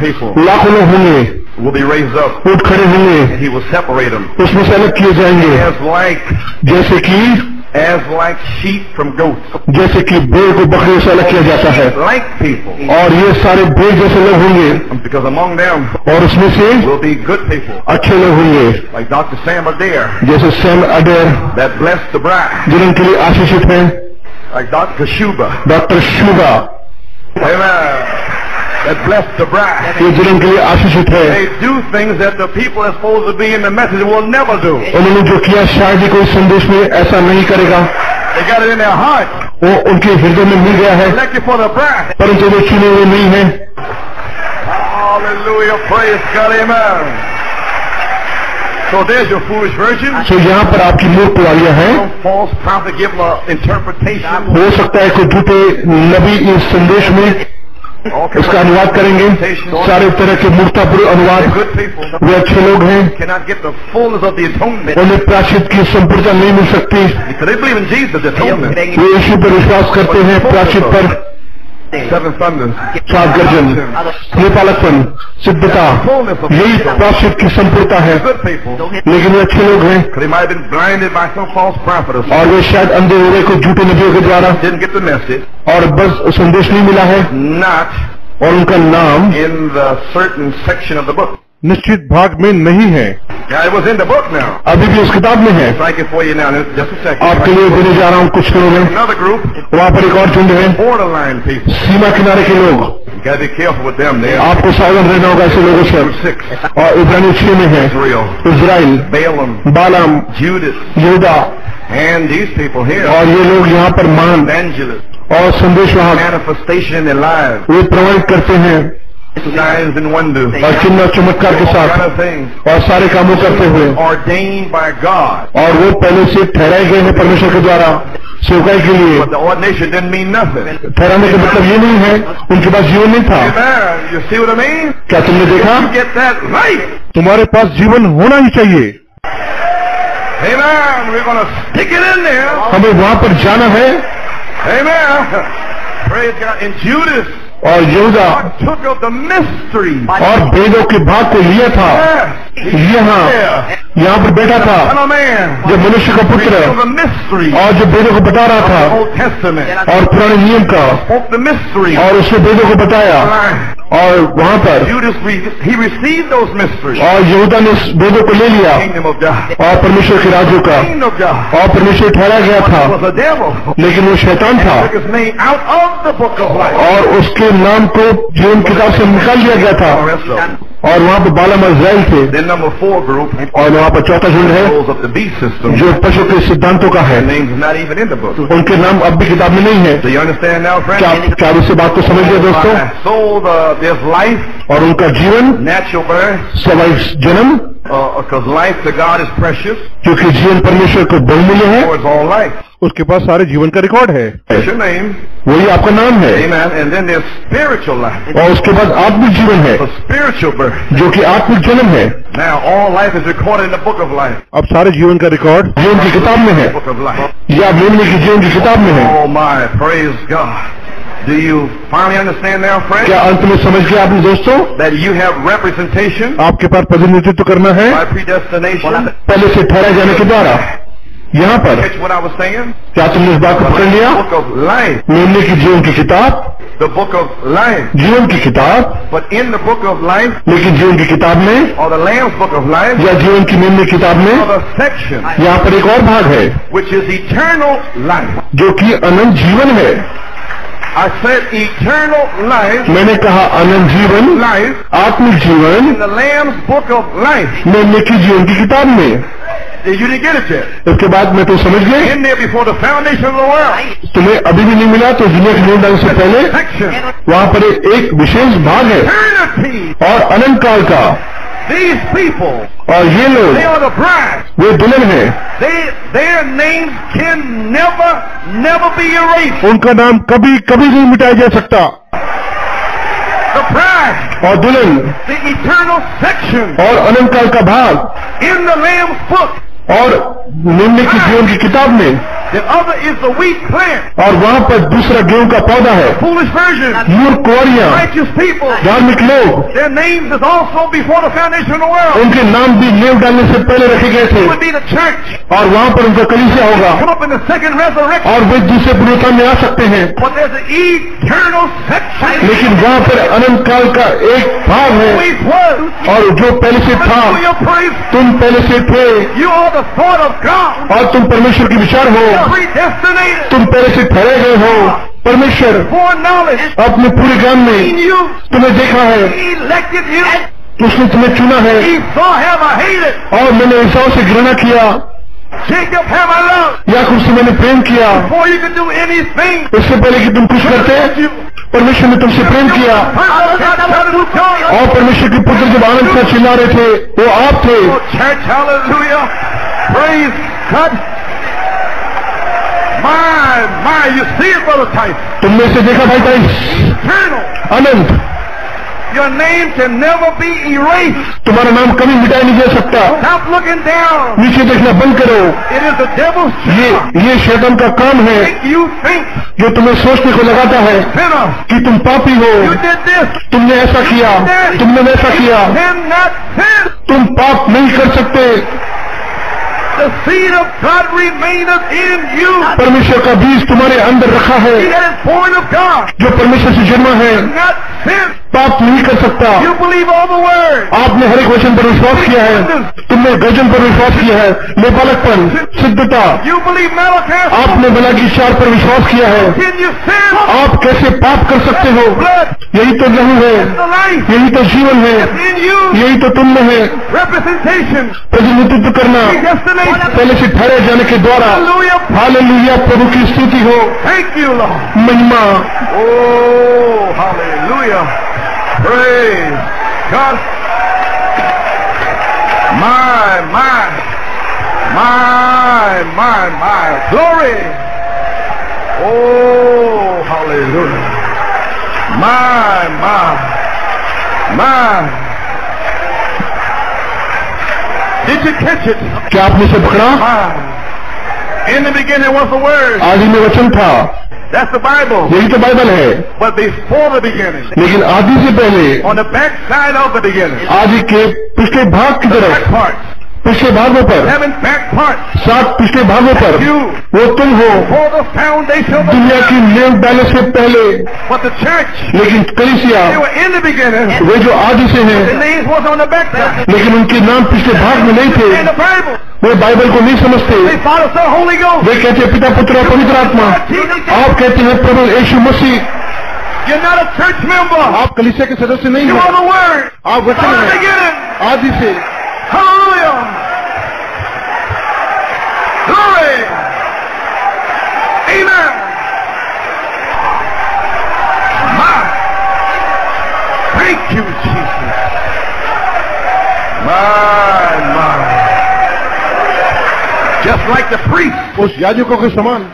people will be raised up. And he will separate them. As like sheep from goats. जैसे कि भेड़ को बकरियों से अलग किया जाता है. Like people. और ये सारे भेड़ जैसे लोग होंगे. Because among them. और उसमें से will be good people. अच्छे लोग होंगे. Like Dr. Sam Adair. जैसे Sam Adair. That blessed the bride. जिनके लिए आशीषित हैं. Like Dr. Shuba. Dr. Shuba. That bless the bride. ये जिन के लिए आशीषित है. They do things that the people are supposed to be in the message will never do. उन्होंने जो किया शायद ही कोई संदेश में ऐसा नहीं करेगा. They got it in their heart. वो उनके हृदय में मिल गया है. Selected for the bride. पर जो चुने हुए नहीं हैं. Hallelujah, praise God, amen. So there's your foolish virgin. So यहाँ पर आपकी मूर्ख कुंवारियाँ हैं. False prophet give them an interpretation. हो सकता है कोई झूठे नबी इस संदेश में उसका अनुवाद करेंगे. सारे तरह के मूर्तापूर्ण अनुवाद. वे अच्छे लोग हैं. उन्हें प्रायश्चित की संपूर्णता नहीं मिल सकती. वे यीशु पर विश्वास करते हैं. प्रायश्चित पर सात गर्जन नेपालकपन सिद्धता यही प्रायश्चित की संपूर्णता है. लेकिन वे अच्छे लोग हैं. और वे शायद अंधे हो गए को झूठे नदियों के द्वारा और बस संदेश नहीं मिला है. और उनका नाम निश्चित भाग में नहीं है. अभी भी उस किताब में है. आपके लिए देने जा रहा हूँ कुछ लोग हैं. वहाँ पर एक और झुंड है. सीमा किनारे के लोग. आपको सावधान रहना होगा ऐसे लोगों से. और इब्रानी 6 में है. इजराइल, बालाम, यहूदा और ये लोग यहाँ पर मान और संदेश वहाँ वे प्रमाणित करते हैं. और चिन्ह चमत्कार के साथ और सारे कामों करते हुए. और वो पहले से ठहराए गए हैं परमेश्वर के द्वारा सेवकाई के लिए. ठहराने का मतलब ये नहीं है उनके पास जीवन नहीं था. क्या तुमने देखा? तुम्हारे पास जीवन होना ही चाहिए. हमें वहाँ पर जाना है. और यहूदा और भेदों के भाग को लिया था. यहाँ पर बैठा था जब मनुष्य का पुत्र और जो भेदों को बता रहा था और पुराने नियम का. और उसने भेदों को बताया. और वहाँ पर और यहूदा ने भेदों को ले लिया और परमेश्वर के राज्यों का. और परमेश्वर ठहरा गया था लेकिन वो शैतान था. और उसके नाम को जीवन किताब से निकाल लिया गया था. और वहाँ पर बालम इजराइल थे. और वहाँ पर चौथा झुंड है जो पशु के सिद्धांतों का है. उनके नाम अब भी किताब में नहीं है. क्या उससे बात को समझ लिया दोस्तों? और उनका जीवन स्वाभाविक जन्म Because life to God is precious. क्योंकि जीवन परमेश्वर को बहुमूल्य है. For all life. उसके पास सारे जीवन का रिकॉर्ड है. That's your name. वही आपका नाम है. Amen. And then there's spiritual life. और उसके बाद आत्मिक जीवन है. A spiritual birth. जो कि आत्मिक जन्म है. Now all life is recorded in the book of life. अब सारे जीवन का रिकॉर्ड जीवन की किताब में है. Book of life. या मेमने की जीवन की किताब में है. Oh my, praise God. Do you finally understand now, friend? क्या अंत में समझ गए आपने दोस्तों? That you have representation. आपके पास प्रतिनिधित्व करना है. By predestination. पहले से ठहराए जाने के द्वारा. यहाँ पर. Catch what I was saying? क्या तुमने इस बात को पकड़ लिया? Book of life. मेमने की जीवन की किताब. The book of life. जीवन की किताब. But in the book of life. लेकिन जीवन की किताब में. Or the Lamb's book of life. या जीवन की मेमने की किताब में. Another section. यहाँ पर एक और भाग है. Which is eternal life. जो कि अनंत जीवन है. I said eternal life. मैंने कहा अनंत जीवन. Life. आत्मिक जीवन. In the Lamb's book of life. मेमने की जीवन की किताब में. You didn't get it yet. इसके बाद मैं तो समझ गया. In there before the foundation of the world. तुम्हें अभी भी नहीं मिला तो दुनिया के निर्माण से पहले. Section. वहाँ पर एक विशेष भाग है. Eternity. और अनंत काल का. These people. और ये लोग. They are the bride. वे दुल्हन हैं. Their names can never be erased. उनका नाम कभी नहीं मिटाया जा सकता. The bride. और दुल्हन. The eternal section. और अनंत काल का भाग. In the Lamb's book. और मेमने की जीवन की किताब में. The other is the wheat plant. और वहाँ पर दूसरा गेहूं का पौधा है. Foolish virgins. मूर्खोरियाँ. Righteous people. धार्मिक लोग. Their names is also before the foundation of the world. उनके नाम भी लेव डालने से पहले रखे गए थे. Would be the church. और वहाँ पर उनका कलीसिया होगा. Come up in the second resurrection. और वे दूसरे पुनरुत्थान में आ सकते हैं. But there's an eternal section. लेकिन वहाँ पर अनंत काल का एक भाग है. और जो पहले से था. तुम पहले से थे. The thought of God. और तुम परमेश्वर के विचार हो. तुम पहले से ठहरे गए हो. परमेश्वर अपने पूरे ज्ञान में तुम्हें देखा है. उसने तुम्हें चुना है. और मैंने ईसाओ से घृणा किया. याकूब से मैंने प्रेम किया. इससे पहले कि तुम कुछ करते परमेश्वर ने तुमसे प्रेम किया. और परमेश्वर के पुत्र जब आनंद से चिल्ला रहे थे वो आप थे. तुमने इसे देखा भाई टाइम अनंत. Your name can never be erased. तुम्हारा नाम कभी मिटाया नहीं जा सकता. Stop looking down. नीचे देखना बंद करो. It is the devil's job. ये शैतान का काम है. You think. जो तुम्हें सोचने को लगाता है. Sinner. कि तुम पापी हो. You did this. तुमने ऐसा किया. तुमने वैसा किया. Cannot sin. तुम पाप नहीं कर सकते. The seed of God remaineth in you. परमेश्वर का बीज तुम्हारे अंदर रखा है. He is born of God. जो परमेश्वर से जन्मा है. Not sin. पाप नहीं कर सकता. You believe all the words. आपने हर एक वचन पर विश्वास किया है. तुमने गर्जन पर विश्वास किया है. लेबालकपन, सिद्धता. You believe Malachi. आपने मलाकी 4 पर विश्वास किया है. Can you sin? आप कैसे पाप कर सकते हो? यही तो लहू है. यही तो जीवन है. यही तो तुम में है. Representation. प्रतिनिधित्व करना. पहले से ठहरे जाने के द्वारा. हालेलुया. प्रभु की स्तुति हो. Thank you Lord. महिमा. Oh hallelujah. Praise God. My my my my my. Glory. Oh hallelujah. My my my. Did you catch it? क्या आपने इसे पकड़ा? In the beginning was the word. आदि में वचन था. That's the Bible. यही तो बाइबल है. But before the beginning. लेकिन आदि से पहले. On the back side of the beginning. आदि के पिछले भाग की तरफ. Back part. पिछले भागों पर. 7 back parts. 7 पिछले भागों पर. You. वो तुम हो. For the foundation of the world. दुनिया की नींव डालने से पहले. But the church. लेकिन कलीसिया. They were in the beginning. वे जो आदि से हैं. The names was on the back side. लेकिन उनके नाम पिछले भाग में नहीं थे. In the Bible. वे बाइबल को नहीं समझते. They follow the Holy Ghost. वे कहते हैं पिता पुत्र और पवित्र आत्मा. आप कहते हैं प्रभु यीशु मसीह. You're not a church member. आप कलीसिया के सदस्य नहीं हो. You are the word. आप वचन हैं. आदि से. Hallelujah! Glory! Amen! My! Thank you, Jesus! My! just like the priest, उस याजकों के समान,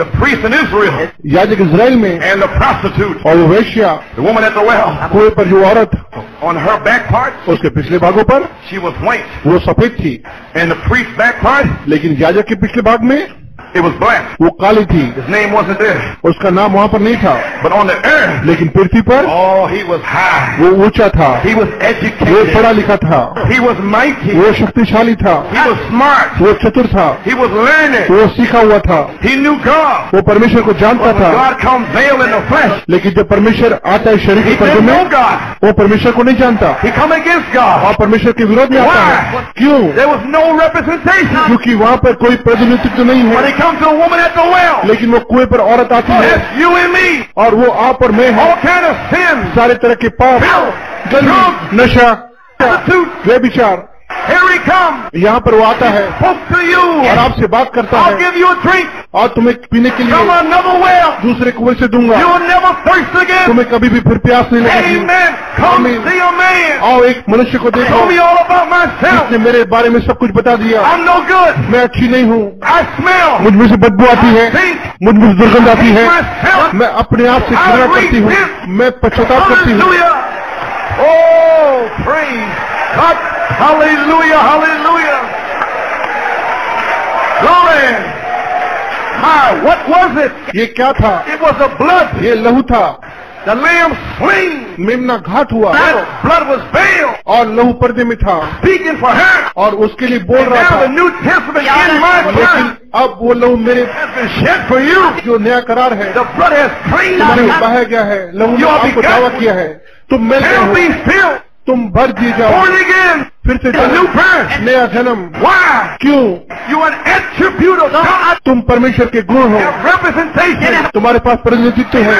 the priest in Israel, याजक इज़राइल में, and the prostitute, और वो वेश्या, the woman at the well, कुएं पर जो औरत, on her back part, उसके पिछले भागों पर, she was white, वो सफेद थी, and the priest's back part, लेकिन याजक के पिछले भाग में, it was black, वो काली थी, his name wasn't there, उसका नाम वहाँ पर नहीं था, but on the earth, लेकिन पृथ्वी पर, oh he was high, वो ऊंचा था, he was educated, वो पढ़ा लिखा था, he was mighty, वो शक्तिशाली था, he was smart, वो चतुर था, he was learned, वो सीखा हुआ था, he knew God, वो परमेश्वर को जानता था, God come veiled in the flesh, लेकिन जब परमेश्वर आता है शरीर के पर्दे में, वो परमेश्वर को नहीं जानता, he come against God, वहाँ परमेश्वर के विरोध में आता है, क्यों? There was no representation, क्योंकि वहाँ पर कोई प्रतिनिधित्व नहीं है, to a woman at the well, लेकिन वो कुएं पर औरत आती है, you and me, और वो आप और मैं हैं, all kind of sin, सारे तरह के पाप, गंदगी, नशा, व्यभिचार, here he comes, यहाँ पर वो आता है, spoke to you, और आपसे बात करता है, I'll give you a drink, और तुम्हें पीने के लिए from another well, दूसरे कुएं से दूंगा, you'll never thirst again, तुम्हें कभी भी फिर प्यास नहीं लगेगी, amen, come see a man, आओ एक मनुष्य को देखो, tell me all about myself, उसने मेरे बारे में सब कुछ बता दिया, I'm no good, मैं अच्छी नहीं हूँ, I smell, मुझमें से बदबू आती है, मुझमें से दुर्गंध आती है, मैं अपने आप से घृणा करती हूँ, मैं पश्चाताप करती हूँ, oh praise God, hallelujah, hallelujah, glory. Hi, what was it? ये क्या था? It was a blood. ये लहू था. The lamb slain. मेमना घात हुआ. That blood was veiled. और लहू पर्दे में था. Speaking for her. और उसके लिए बोल रहा था. And now the New Testament in my blood. लेकिन अब वो लहू मेरे shed for you. जो नया करार है. The blood has cleansed. तुम्हें बहाया गया है. लहू ने आपको दावा किया है. तुम मेरे हो. Be filled. तुम भर जी जाओ. Born again. फिर से नया जन्म, क्यों? तुम परमेश्वर के गुण हो, तुम्हारे पास प्रतिनिधित्व है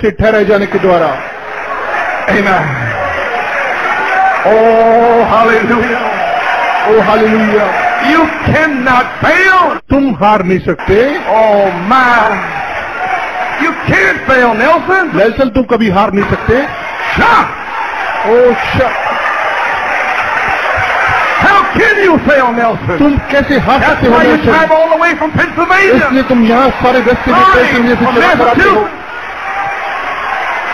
से ठहराए जाने के द्वारा, oh hallelujah, oh hallelujah, you can not fail, तुम हार नहीं सकते, oh man, you can fail Nelson, Nelson तुम कभी हार नहीं सकते, oh shut, how can you fail Nelson, तुम कैसे हार सकते हो नेल्सन, इसलिए तुम यहाँ सारे वेस्ट पेंसिल्वेनिया से चला कराते हो,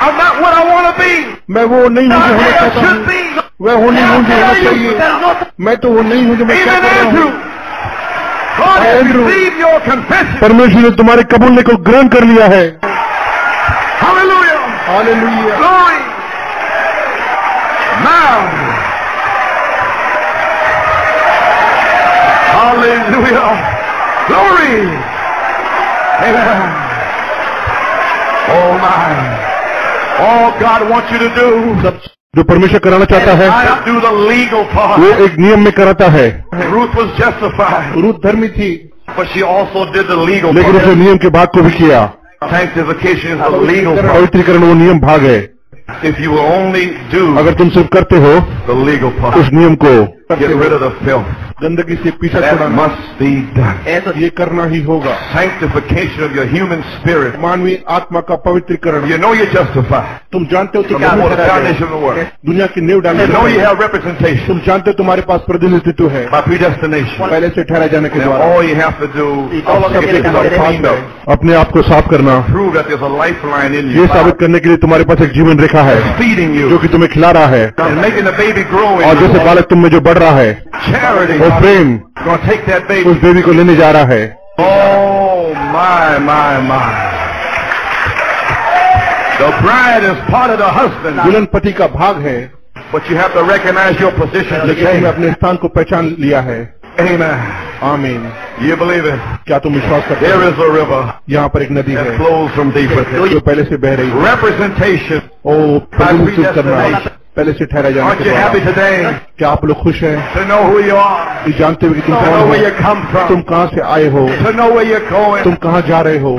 I'm not what I want to be, मैं वो नहीं हूँ जो होना चाहता हूँ, वह होनी हूँ जो होना चाहिए, मैं तो वो नहीं हूँ जो मैं क्या कर रहा हूँ, परमेश्वर ने तुम्हारे कबूलने को ग्रहण कर लिया है, hallelujah, hallelujah, hallelujah, glory, amen, oh my, all God wants you to do, जो परमेश्वर कराना चाहता है वो एक नियम में कराता है, Ruth was justified, रूथ धर्मी थी, but she also did the legal, लेकिन उसने नियम के भाग को भी किया, sanctification is a legal, पवित्रीकरण वो नियम भाग है, if you will only do, अगर तुम सिर्फ करते हो the legal part, उस नियम को, get rid of the filth, गंदगी से पीछा छुड़ाना, that must be done, ये करना ही होगा, sanctification of your human spirit, मानवीय आत्मा का पवित्रीकरण, you know you're justified, तुम जानते हो तुम क्या, दुनिया की नींव डालने, you know you have representation, तुम जानते हो तुम्हारे पास प्रतिनिधित्व है, by predestination, पहले से ठहराए जाने के द्वारा, all you have to do, अपने आप को साफ करना, prove that there's a lifeline in you, ये साबित करने के लिए तुम्हारे पास एक जीवन रेखा है जो कि तुम्हें खिला रहा है, और जैसे बालक तुम में जो रहा है, वो प्रेम उस बेबी को लेने जा रहा है, oh my my my, the bride is part of the husband, दुल्हन पति का भाग है, but you have to recognize your position, लेकिन तुमने अपने स्थान को पहचान लिया है, amen, amen, you believe it, क्या तुम विश्वास करते हो, there is a river, यहाँ पर एक नदी है, flows from deep within, जो पहले से बह रही है, representation, ओ प्रभु करना पहले से ठहरा जाने के बाद, क्या आप लोग खुश हैं ये जानते हुए कि तुम कौन हो, तुम कहाँ से आए हो, तुम कहाँ जा रहे हो,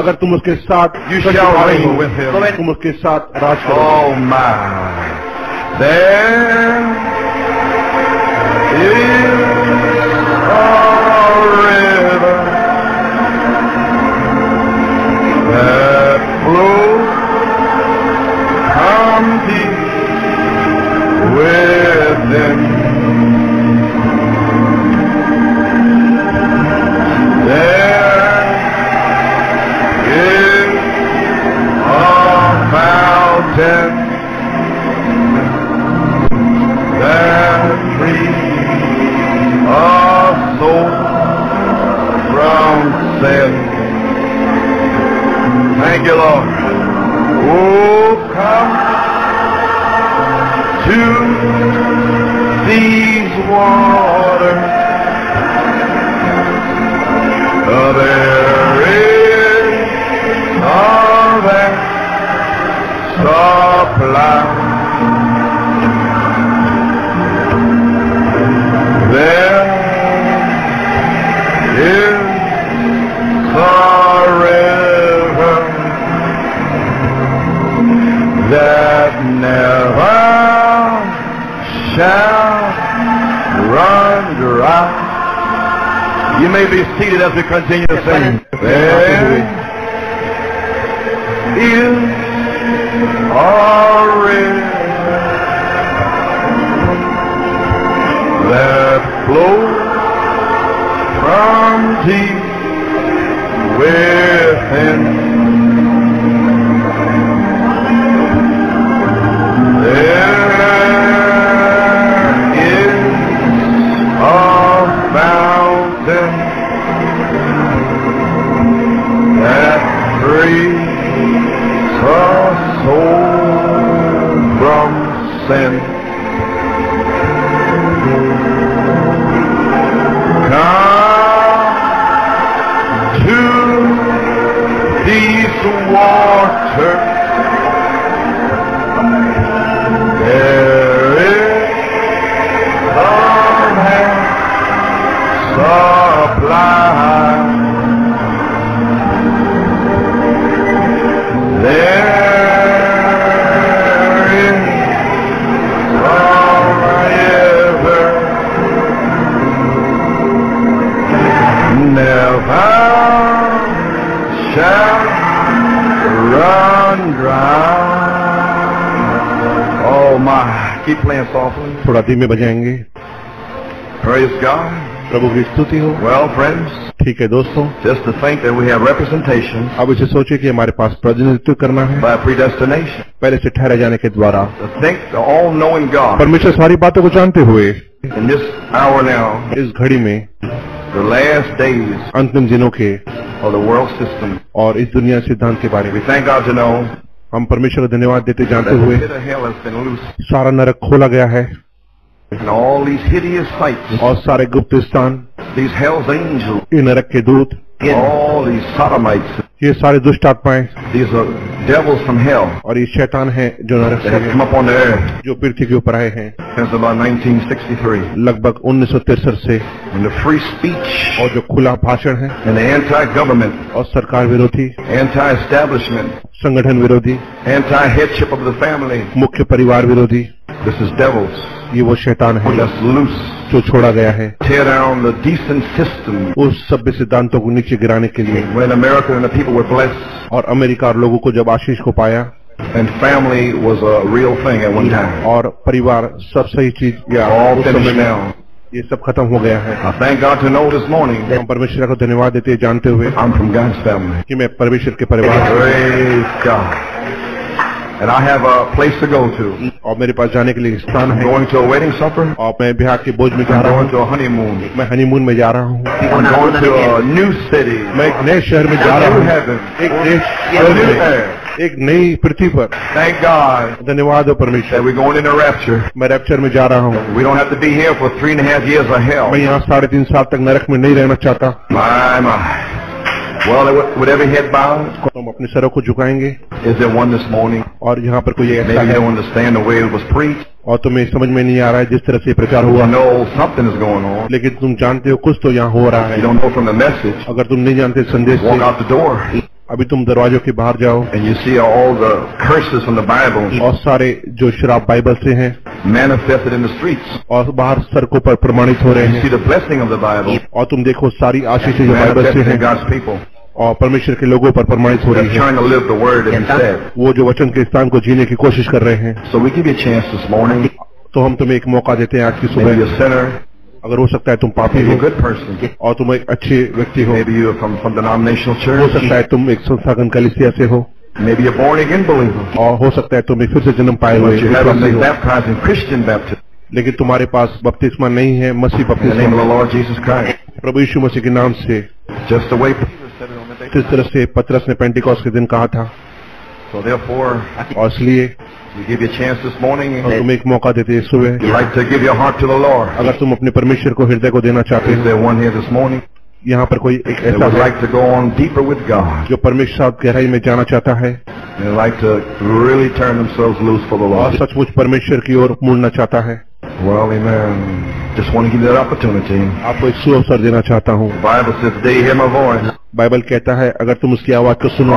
अगर तुम उसके साथ तुम उसके साथ राज करो, with them. you, Lord. Oh, come to these waters. There is a vast supply. There is that never shall run dry. You may be seated as we continue to sing. There is a river that flows from deep within. Come to these waters, there is a vast supply. Keep playing softly. थोड़ा धीमे बजाएंगे. Praise God. प्रभु की स्तुति हो. Well, friends. ठीक है दोस्तों. Just to think that we have representation. अब इसे सोचिए कि हमारे पास प्रतिनिधित्व करना है. By predestination. पहले से ठहराए जाने के द्वारा. To think the all-knowing God. परमेश्वर सारी बातों को जानते हुए. In this hour now. इस घड़ी में. The last days. अंतिम दिनों के. Of the world system. और इस दुनिया सिद्धांत के बारे में. We thank God to know. हम परमेश्वर को धन्यवाद देते जानते हुए सारा नरक खोला गया है और सारे गुप्त स्थान, ये नरक के दूत, ये सारे दुष्ट आत्माएं और ये शैतान हैं जो नरक से जो पृथ्वी के ऊपर आए हैं लगभग 1963 से. फ्री स्पीच और जो खुला भाषण है और सरकार विरोधी, एंटी एस्टैब्लिशमेंट, संगठन विरोधी, anti headship of the family, मुख्य परिवार विरोधी, दिस इज डेविल्स, ये वो शैतान है जो छोड़ा गया है उस सभ्य सिद्धांतों को नीचे गिराने के लिए. When America and the people were blessed, और अमेरिका और लोगों को जब आशीष को पाया, and family was a real thing at one time, और परिवार सब सही चीज या all finished now. ये सब खत्म हो गया है. Thank God to know this morning. हम परमेश्वर को धन्यवाद देते जानते हुए I'm from God's family. कि मैं परमेश्वर के परिवार से. Praise God. And I have a place to go to. और मेरे पास जाने के लिए स्थान है. Going to a wedding supper. और मैं ब्याह के भोज में जा रहा हूँ. Going to a honeymoon. मैं हनीमून में जा रहा हूँ. Going to a new city. मैं एक नए शहर में जा रहा हूँ. एक नए शहर में, एक नई पृथ्वी पर. Thank God. धन्यवाद हो परमेश्वर. We're going into rapture. मैं रैप्चर में जा रहा हूँ. We don't have to be here for 3.5 years of hell. मैं यहाँ 3.5 साल तक नरक में नहीं रहना चाहता. My my. Well, with every head bowed. हम अपने सरों को झुकाएंगे. Is there one this morning? और यहाँ पर कोई ऐसा है? Understand the way it was preached. और तुम्हें समझ में नहीं आ रहा है जिस तरह से प्रचार हुआ. No, something is going on. लेकिन तुम जानते हो कुछ तो यहाँ हो रहा है. You don't know from the message. अगर तुम नहीं जानते संदेश से. Walk out the door. अभी तुम दरवाजों के बाहर जाओ. And you see all the curses in the Bible. और सारे जो श्राप बाइबल से हैं manifested in the streets. और बाहर सड़कों पर प्रमाणित हो रहे हैं. You see the blessing of the Bible. और तुम देखो सारी आशीषें जो बाइबल से हैं God's people. और परमेश्वर के लोगों पर प्रमाणित हो रही है. वो जो वचन के स्थान को जीने की कोशिश कर रहे हैं. So we give you a chance this morning. तो हम तुम्हें एक मौका देते हैं आज की सुबह. अगर हो सकता है तुम पापी हो और तुम एक अच्छे व्यक्ति हो. हो सकता है तुम एक संस्थागत कलीसिया से हो. और हो सकता है तुम एक फिर से जन्म पाए हुए लेकिन तुम्हारे पास बपतिस्मा नहीं है मसीह बपतिस्मा. प्रभु यीशु मसीह के नाम से. एक तरफ से पतरस ने पेंटिकॉस्ट के दिन कहा था, और इसलिए तुम एक मौका देते हैं सुबह, अगर तुम अपने परमेश्वर को हृदय को देना चाहते हो। यहाँ पर कोई एक ऐसा है जो परमेश्वर की गहराई में जाना चाहता है, और सचमुच परमेश्वर की ओर मुड़ना चाहता है। आपको एक सुअवसर देना चाहता हूँ। बाइबल कहता है अगर तुम उसकी आवाज को सुनो,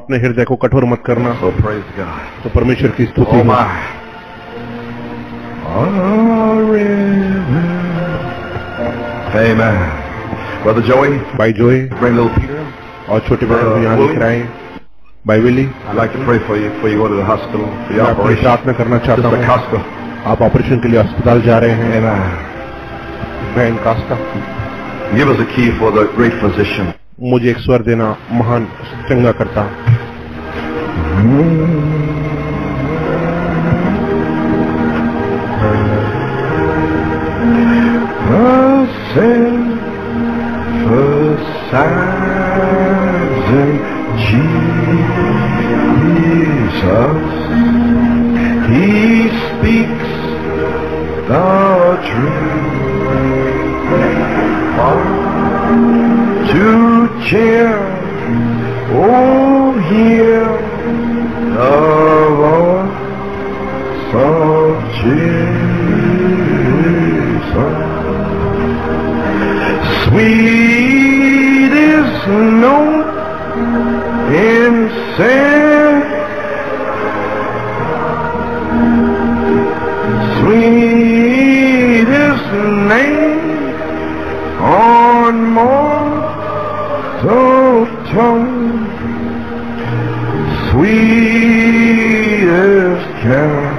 अपने हृदय को कठोर मत करना। तो परमेश्वर की स्तुति हो। Brother Joey, by Joey, bring little Peter, और छोटे बच्चों को यहाँ लेकर आए। By Willie, I'd like to pray for you before you go to the hospital for your operation. प्रार्थना करना चाहता हूँ। आप ऑपरेशन के लिए अस्पताल जा रहे हैं। Ben, Costa, give us a key for the great physician. मुझे एक स्वर देना महान चंगा करता। Saint Jesus, he speaks the truth to cheer. Oh, hear the voice of Jesus. Sweet. No insane sweetest name on mortal tongue, sweetest carol.